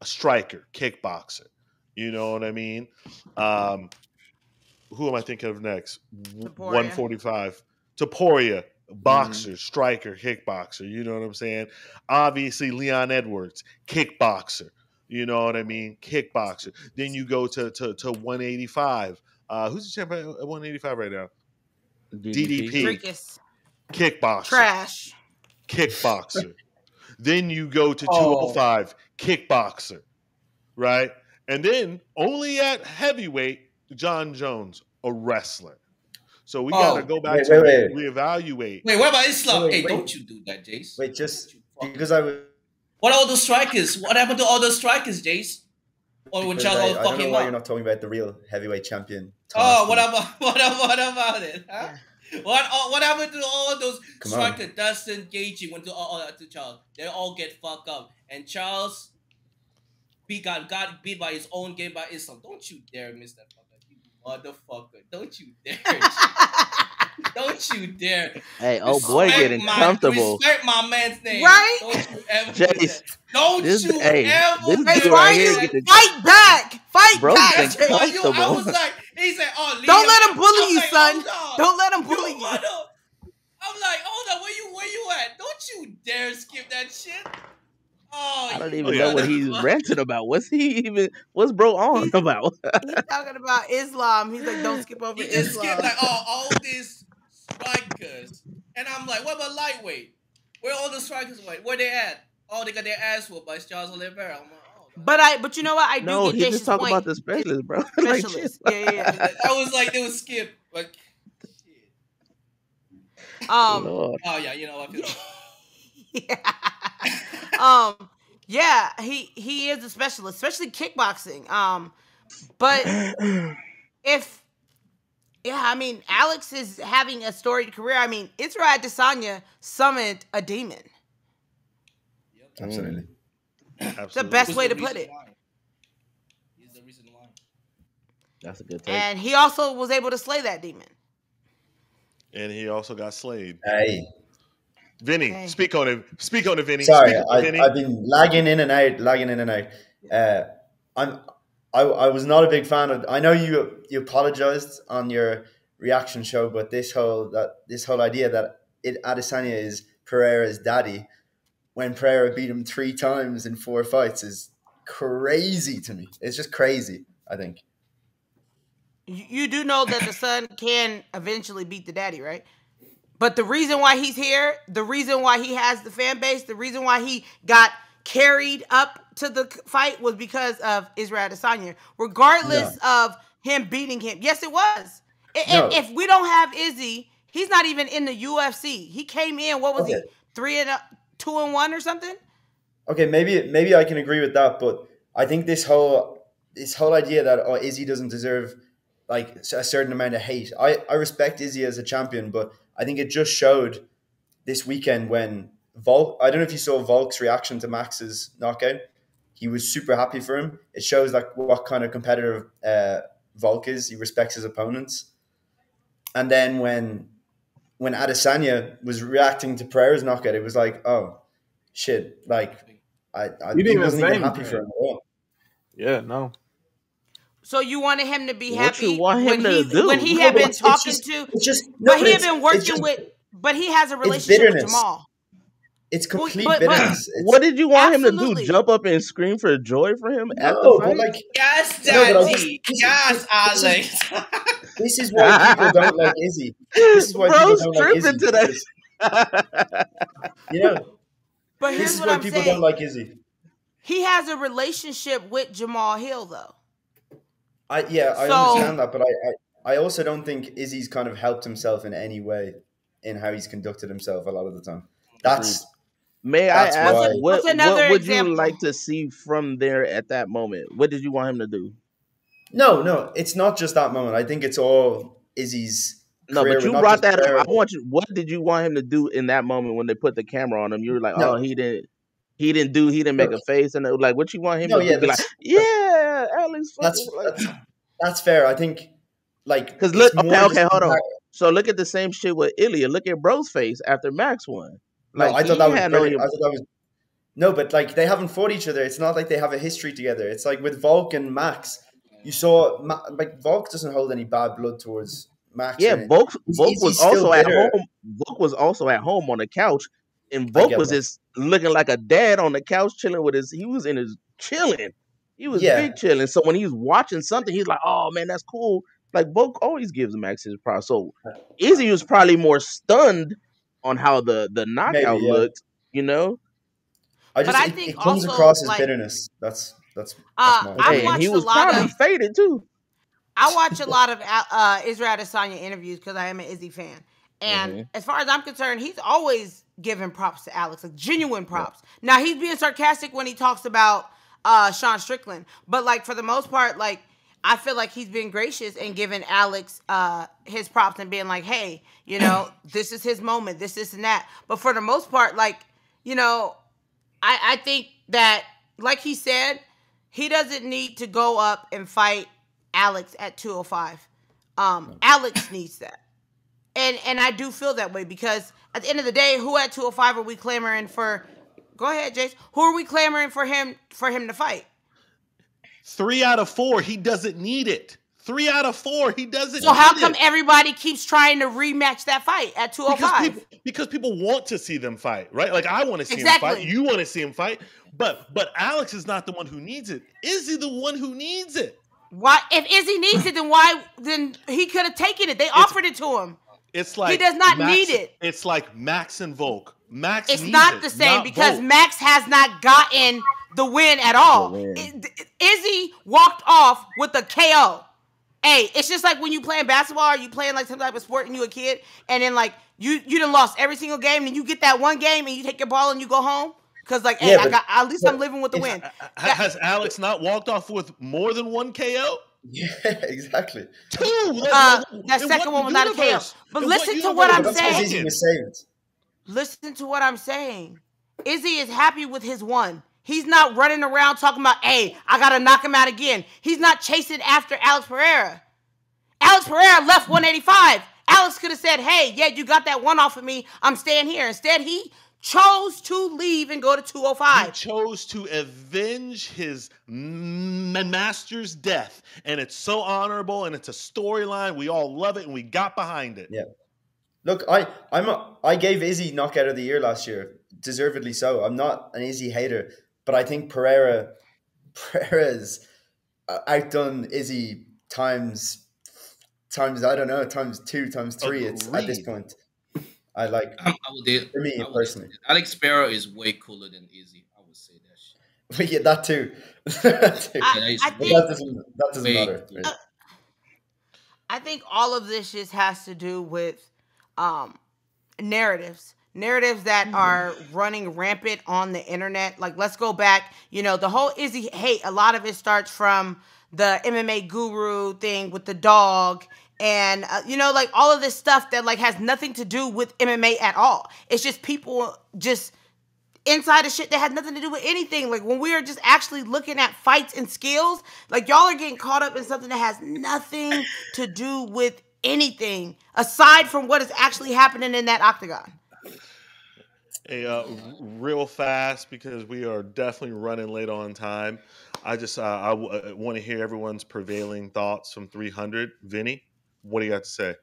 a striker, kickboxer. You know what I mean? Who am I thinking of next? Topuria. 145. Topuria, boxer, striker, kickboxer. You know what I'm saying? Obviously, Leon Edwards, kickboxer. You know what I mean? Kickboxer. Then you go to 185. Who's the champion at 185 right now? DDP. Freakus. Kickboxer. Trash. Kickboxer. Then you go to 205, kickboxer, right? And then only at heavyweight, John Jones, a wrestler. So we got to go back to reevaluate. Wait, what about Islam? Hey, don't you do that, Jace. Wait, just because I was... What are all those strikers? What happened to all those strikers, Jace? Or would y'all all fucking why you're not talking about the real heavyweight champion. Thomas what about it, huh? Yeah. What happened to all those strikers? Dustin Gaethje went to Charles. They all get fucked up, and Charles got beat by his own game by Islam. Don't you dare miss that fucker, you motherfucker! Don't you dare! Don't you dare! Hey, oh boy, getting comfortable. Respect my man's name, right? Don't you ever? Fight back! Fight back! I was like. He said, oh, Leo. Don't let him bully you, son. Don't let him bully you. I'm like, hold on, where you at? Don't you dare skip that shit. Oh, I don't even know what he's ranting about. What's bro on about? He's talking about Islam. He's like, don't skip over Islam. Skipped like, oh, all these strikers. And I'm like, what about lightweight? Where all the strikers are like? Where they at? Oh, they got their ass whooped by Charles Oliveira. I'm like, But you know what? I do get Jason's just talking about the specialist, bro. Specialist. Like, yeah. I was like, it was Skip. Like, shit. You know what? Yeah. Yeah, he is a specialist, especially kickboxing. But Alex is having a storied career. I mean, Israel Adesanya summoned a demon. Yep. Absolutely. Absolutely. The best way to put it. He's the reason why. That's a good take. And he also was able to slay that demon. And he also got slayed. Hey. Vinny, okay. Speak on it. Speak on it, Vinny. Sorry, I've been lagging in and out. I was not a big fan of. I know you apologized on your reaction show, but this whole idea that Adesanya is Pereira's daddy when Pereira beat him 3 times in 4 fights is crazy to me. It's just crazy. I think you do know that the son can eventually beat the daddy, right? But the reason why he's here, the reason why he has the fan base, the reason why he got carried up to the fight was because of Israel Adesanya, regardless of him beating him. Yes, it was. No. If we don't have Izzy, he's not even in the UFC. He came in, what was he, 3-2-1 or something? Okay, maybe I can agree with that, but I think this whole idea that Izzy doesn't deserve like a certain amount of hate. I respect Izzy as a champion, but I think it just showed this weekend when Volk, I don't know if you saw Volk's reaction to Max's knockout. He was super happy for him. It shows like what kind of competitor Volk is. He respects his opponents. And then when Adesanya was reacting to Pereira's knockout, it was like, oh shit! Like I wasn't even happy for him at all. Yeah, no. So you wanted him to be happy when he had been talking to, but he had been working with, but he has a relationship with Jamal. It's complete bitterness. What did you want him to do? Jump up and scream for joy for him? No, but like, yes, Daddy. Yes, Alex. This is why people don't like Izzy. This is why people don't like Izzy. You know, but here's what I'm saying. This is why people don't like Izzy. He has a relationship with Jamal Hill, though. I understand that, but I also don't think Izzy's kind of helped himself in any way in how he's conducted himself a lot of the time. That's May I ask, what would you like to see from there at that moment? What did you want him to do? No, it's not just that moment. I think it's all Izzy's. No, but you brought that up. I want you. What did you want him to do in that moment when they put the camera on him? You were like, oh, he didn't make a face, and it was like, what you want him to do? Be like, yeah, Alex. That's fair. I think, like, because look, okay, hold on. So look at the same shit with Ilya. Look at Bro's face after Max won. Like, no, I thought that was, but like they haven't fought each other. It's not like they have a history together. It's like with Volk and Max, you saw like Volk doesn't hold any bad blood towards Max. Yeah, Volk was also at home. Volk was also at home on the couch. And Volk was just looking like a dad on the couch, chilling with his. He was in his chilling. He was big chilling. So when he was watching something, he's like, "Oh man, that's cool." Like Volk always gives Max his props. So Izzy was probably more stunned on how the knockout looked. You know, I think it comes across as like, bitterness. That's he was probably faded too. I watch a lot of Israel Adesanya interviews because I am an Izzy fan, and as far as I'm concerned, he's always giving props to Alex, like genuine props. Yeah. Now he's being sarcastic when he talks about Sean Strickland, but like for the most part, like I feel like he's been gracious and giving Alex his props and being like, hey, you know, this is his moment, this and that. But for the most part, like, you know, I think that, like he said, he doesn't need to go up and fight Alex at 205. Alex needs that. And I do feel that way because at the end of the day, who at 205 are we clamoring for? Go ahead, Jace. Who are we clamoring for him to fight? 3 out of 4, he doesn't need it. 3 out of 4, he doesn't need it. So how come everybody keeps trying to rematch that fight at 205? Because people want to see them fight, right? Like I want to see him fight. You want to see him fight. But Alex is not the one who needs it. Is he the one who needs it? Why? If Izzy needs it, then he could have taken it. They offered it to him. It's like he does not need it. It's like Max and Volk. Max needs it. It's not the same because Max has not gotten the win at all. Izzy walked off with a KO. Hey, it's just like when you playing basketball or you playing like some type of sport and you a kid and then like you done lost every single game and you get that one game and you take your ball and you go home. Because, like, hey, at least I'm living with the win. Has Alex not walked off with more than 1 KO? Yeah, exactly. 2. That second one was not a KO. But listen to what I'm saying. Listen to what I'm saying. Izzy is happy with his 1. He's not running around talking about, hey, I got to knock him out again. He's not chasing after Alex Pereira. Alex Pereira left 185. Alex could have said, hey, yeah, you got that one off of me. I'm staying here. Instead, he chose to leave and go to 205. He chose to avenge his master's death. And it's so honorable, and it's a storyline. We all love it, and we got behind it. Yeah. Look, I gave Izzy Knockout of the Year last year. Deservedly so. I'm not an Izzy hater. But I think Pereira's outdone Izzy times I don't know, times 2, times 3. Agreed. It's at this point. I like for me personally. Alex Pereira is way cooler than Izzy. I would say that shit. But yeah, that too. That doesn't matter. I think all of this just has to do with narratives. Narratives that are running rampant on the internet. Like, let's go back. You know, the whole Izzy hate, a lot of it starts from the MMA guru thing with the dog. And, you know, like, all of this stuff that, like, has nothing to do with MMA at all. It's just people just inside of shit that had nothing to do with anything. Like, when we are just actually looking at fights and skills, like, y'all are getting caught up in something that has nothing to do with anything aside from what is actually happening in that octagon. Hey, real fast, because we are definitely running late on time. I just I want to hear everyone's prevailing thoughts from 300. Vinny, what do you got to say?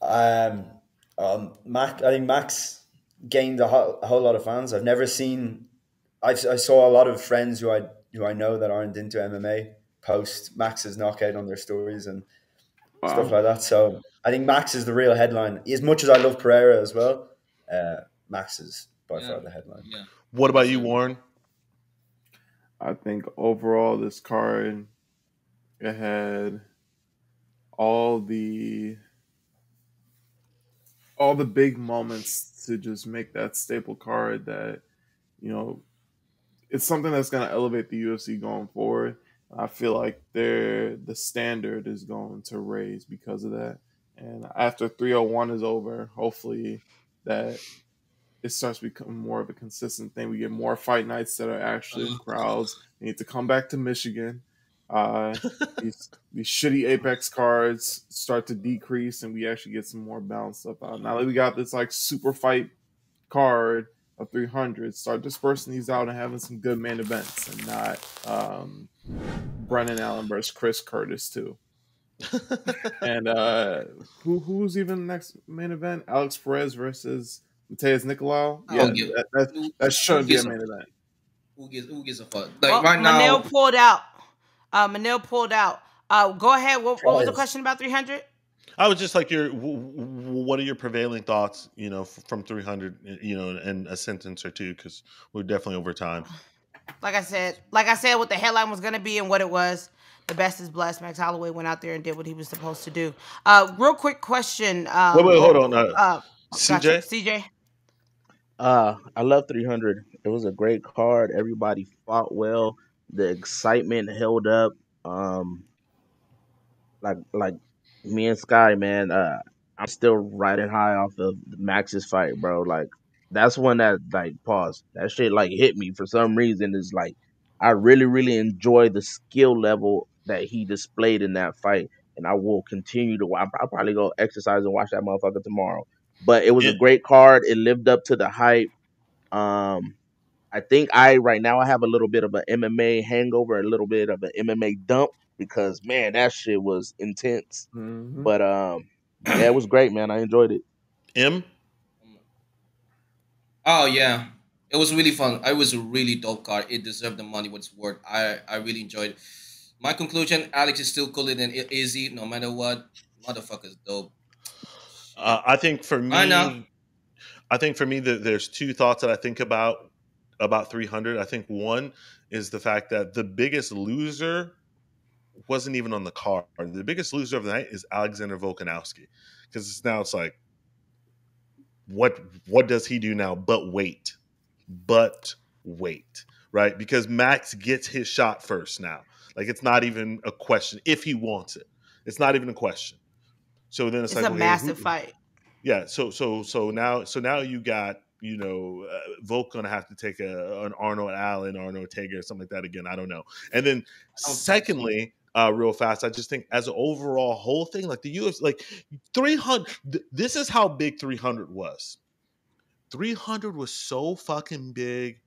I think Max gained a whole lot of fans. I've never seen. I saw a lot of friends who I know that aren't into MMA post Max's knockout on their stories and stuff like that. So I think Max is the real headline. As much as I love Pereira as well. Max is by far the headline. Yeah. What about you, Warren? I think overall this card, it had all the big moments to just make that staple card that, you know, it's something that's going to elevate the UFC going forward. I feel like the standard is going to raise because of that. And after 301 is over, hopefully that it starts becoming more of a consistent thing. We get more fight nights that are actually crowds. They need to come back to Michigan. These shitty Apex cards start to decrease, and we actually get some more balance stuff out. Now that we got this like super fight card of 300, start dispersing these out and having some good main events, and not Brendan Allen versus Chris Curtis too. And who's even next main event? Alex Perez versus Mateus Nicolau. Yeah, that should be a main event. Who gives a fuck? Like, oh, right now, Manel pulled out. Go ahead. What was the question about 300? I was just like, what are your prevailing thoughts? You know, from 300. You know, and a sentence or two, because we're definitely over time. Like I said, what the headline was going to be and what it was. The best is blessed. Max Holloway went out there and did what he was supposed to do. Real quick question. Wait, hold on. CJ? Gotcha. CJ? I love 300. It was a great card. Everybody fought well. The excitement held up. Like me and Sky, man, I'm still riding high off of Max's fight, bro. Like, that's one that, like, pause. That shit, like, hit me for some reason. It's like, I really, really enjoy the skill level that he displayed in that fight, and I will continue to watch. I'll probably go exercise and watch that motherfucker tomorrow. But it was a great card. It lived up to the hype. I think right now I have a little bit of an MMA hangover, a little bit of an MMA dump, because, man, that shit was intense. Mm-hmm. But, yeah, it was great, man. I enjoyed it. Oh, yeah. It was really fun. It was a really dope card. It deserved the money what it's worth. I really enjoyed it. My conclusion, Alex is still cooler than Izzy, no matter what. Motherfucker's dope. I think for me, there's two thoughts that I think about 300. I think one is the fact that the biggest loser wasn't even on the card. The biggest loser of the night is Alexander Volkanovski, because now it's like, what does he do now but wait? But wait, right? Because Max gets his shot first now. Like, it's not even a question if he wants it. It's not even a question. So then it's like a massive fight. Yeah. So now you got, you know, Volk gonna have to take an Arnold Allen, Arnold Ortega, or something like that again. I don't know. And then secondly, real fast. I just think as an overall whole thing, like the UFC, like 300, this is how big 300 was. 300 was so fucking big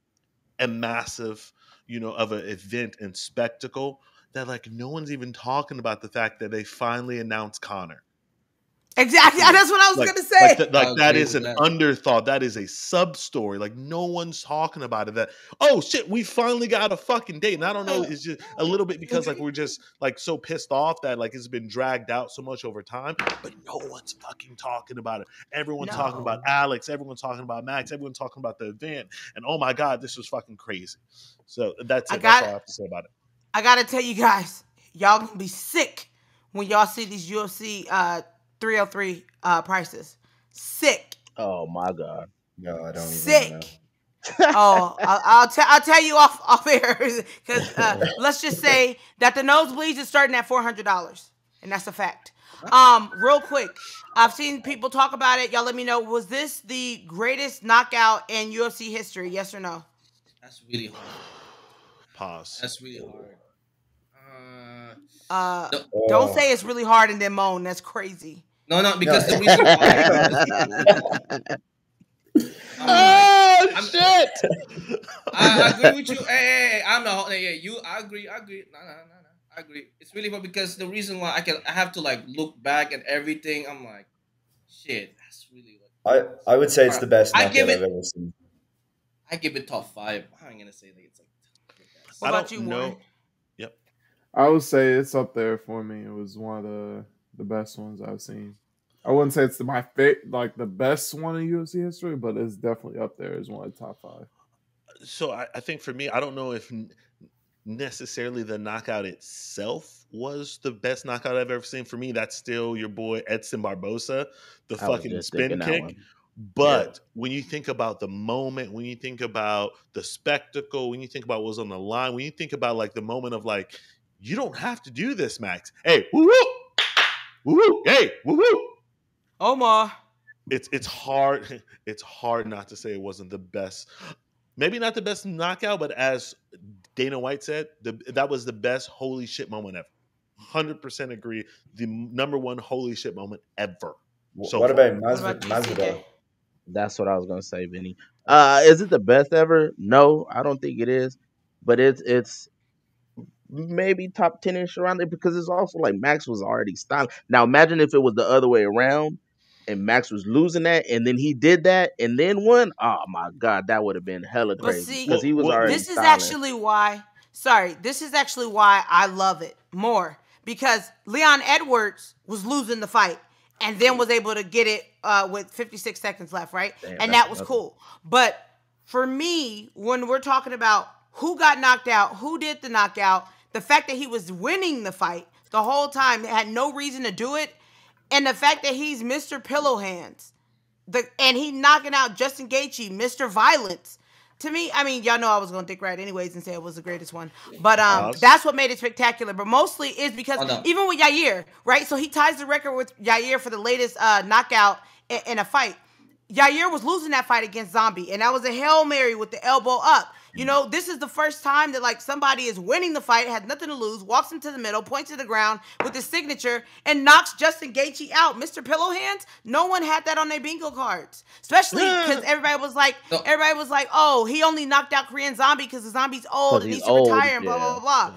and massive, you know, of an event and spectacle that like no one's even talking about the fact that they finally announced Conor. Exactly. That's what I was going to say. That is an underthought. That is a sub story. Like no one's talking about it. That, oh shit, we finally got a fucking date. And I don't know. It's just a little bit because like we're just like so pissed off that like it's been dragged out so much over time. But no one's fucking talking about it. Everyone's talking about Alex. Everyone's talking about Max. Everyone's talking about the event. And oh my God, this was fucking crazy. So that's it. That's all I have to say about it. I got to tell you guys, y'all going to be sick when y'all see these UFC 303 prices. Sick. Oh my God. No, I don't sick. Even know. Oh, I'll tell you off air because let's just say that the nosebleeds is starting at $400, and that's a fact. Real quick, I've seen people talk about it. Y'all let me know, was this the greatest knockout in UFC history? Yes or no? That's really hard. Pause. That's really hard. Don't say it's really hard and then moan. That's crazy. No, because the reason why. Shit! I agree with you. Hey, I'm not. Yeah, you. I agree. No. I agree. It's really hard because the reason why I have to like look back at everything. I'm like, shit. That's really. Like, I would say it's the best knockout I've ever seen. I give it top 5. I'm gonna say that it's like. What about you, Warren? Yep. I would say it's up there for me. It was one of the best ones I've seen. I wouldn't say it's my like the best one in UFC history, but it's definitely up there as one of the top 5. So I think for me, I don't know if necessarily the knockout itself was the best knockout I've ever seen. For me, that's still your boy Edson Barboza, the fucking spin kick. But when you think about the moment, when you think about the spectacle, when you think about what was on the line, when you think about like the moment of like, you don't have to do this, Max. Hey, woo-woo, hey, woo-woo. Omar. It's hard not to say it wasn't the best. Maybe not the best knockout, but as Dana White said, that was the best holy shit moment ever. 100% agree. The #1 holy shit moment ever. So what about Masvidal? That's what I was gonna say, Vinny. Is it the best ever? No, I don't think it is. But it's maybe top 10-ish around it because it's also like Max was already stopped. Now imagine if it was the other way around and Max was losing that, and then he did that, and then won. Oh my God, that would have been hella crazy because he was already. This is actually why. Sorry, this is actually why I love it more because Leon Edwards was losing the fight. And then was able to get it with 56 seconds left, right? Damn, and that was cool. But for me, when we're talking about who got knocked out, who did the knockout, the fact that he was winning the fight the whole time, had no reason to do it, and the fact that he's Mr. Pillow Hands, and he knocking out Justin Gaethje, Mr. Violence. To me, I mean, y'all know I was going to dick right anyways and say it was the greatest one. But that's what made it spectacular. But mostly is because even with Yair, right? So he ties the record with Yair for the latest knockout in a fight. Yair was losing that fight against Zombie. And that was a Hail Mary with the elbow up. You know, this is the first time that, like, somebody is winning the fight, has nothing to lose, walks into the middle, points to the ground with his signature, and knocks Justin Gaethje out. Mr. Pillow Hands, no one had that on their bingo cards. Especially because everybody was like, oh, he only knocked out Korean Zombie because the Zombie's old and needs to retire and blah, blah, blah.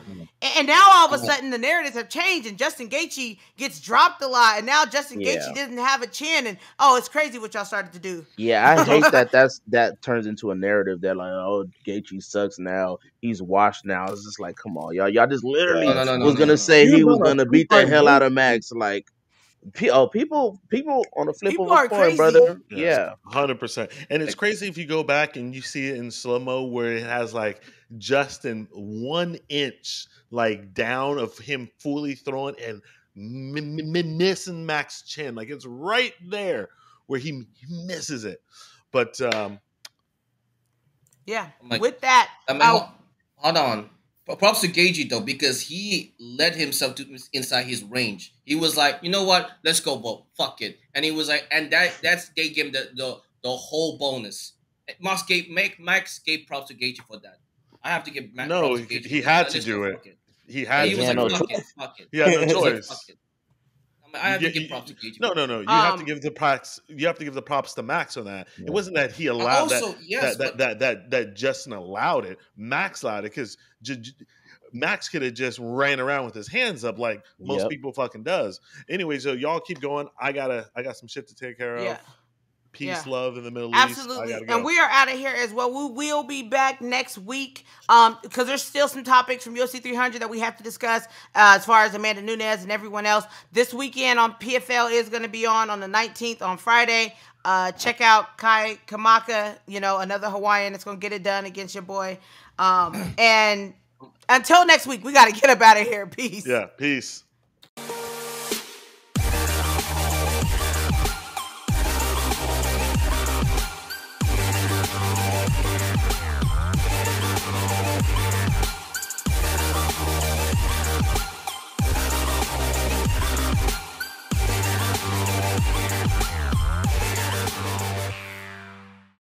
And now all of a sudden the narratives have changed and Justin Gaethje gets dropped a lot. And now Justin Gaethje doesn't have a chin. And, oh, it's crazy what y'all started to do. Yeah, I hate that turns into a narrative that, like, oh, Gaethje sucks now. He's washed now. It's just like, come on, y'all. Y'all just literally was gonna say he was gonna beat the hell out of Max. Like, people on the flip of a coin, brother. Yeah, 100%. And it's crazy if you go back and you see it in slow mo where it has like Justin 1 inch like down of him fully throwing and missing Max's chin. Like it's right there where he misses it, but. Yeah, like, with that. I mean, hold on. Props to Gaethje, though, because he led himself to inside his range. He was like, you know what? Let's go, Bo. Fuck it. And he was like, and that's they gave him the whole bonus. Max gave props to Gaethje for that. I have to give Max props to Gaethje. He had to do it. He had no choice. He had no choice. I have to give props to KG. No. You have to give the props. You have to give the props to Max on that. Yeah. It wasn't that he allowed that Justin allowed it. Max allowed it because Max could have just ran around with his hands up like most people fucking does. Anyway, so y'all keep going. I got some shit to take care of. Peace, love in the Middle East. Absolutely. And we are out of here as well. We will be back next week because there's still some topics from UFC 300 that we have to discuss as far as Amanda Nunes and everyone else. This weekend on PFL is going to be on the 19th on Friday. Check out Kai Kamaka, another Hawaiian that's going to get it done against your boy. And until next week, we got to get up out of here. Peace. Yeah, peace.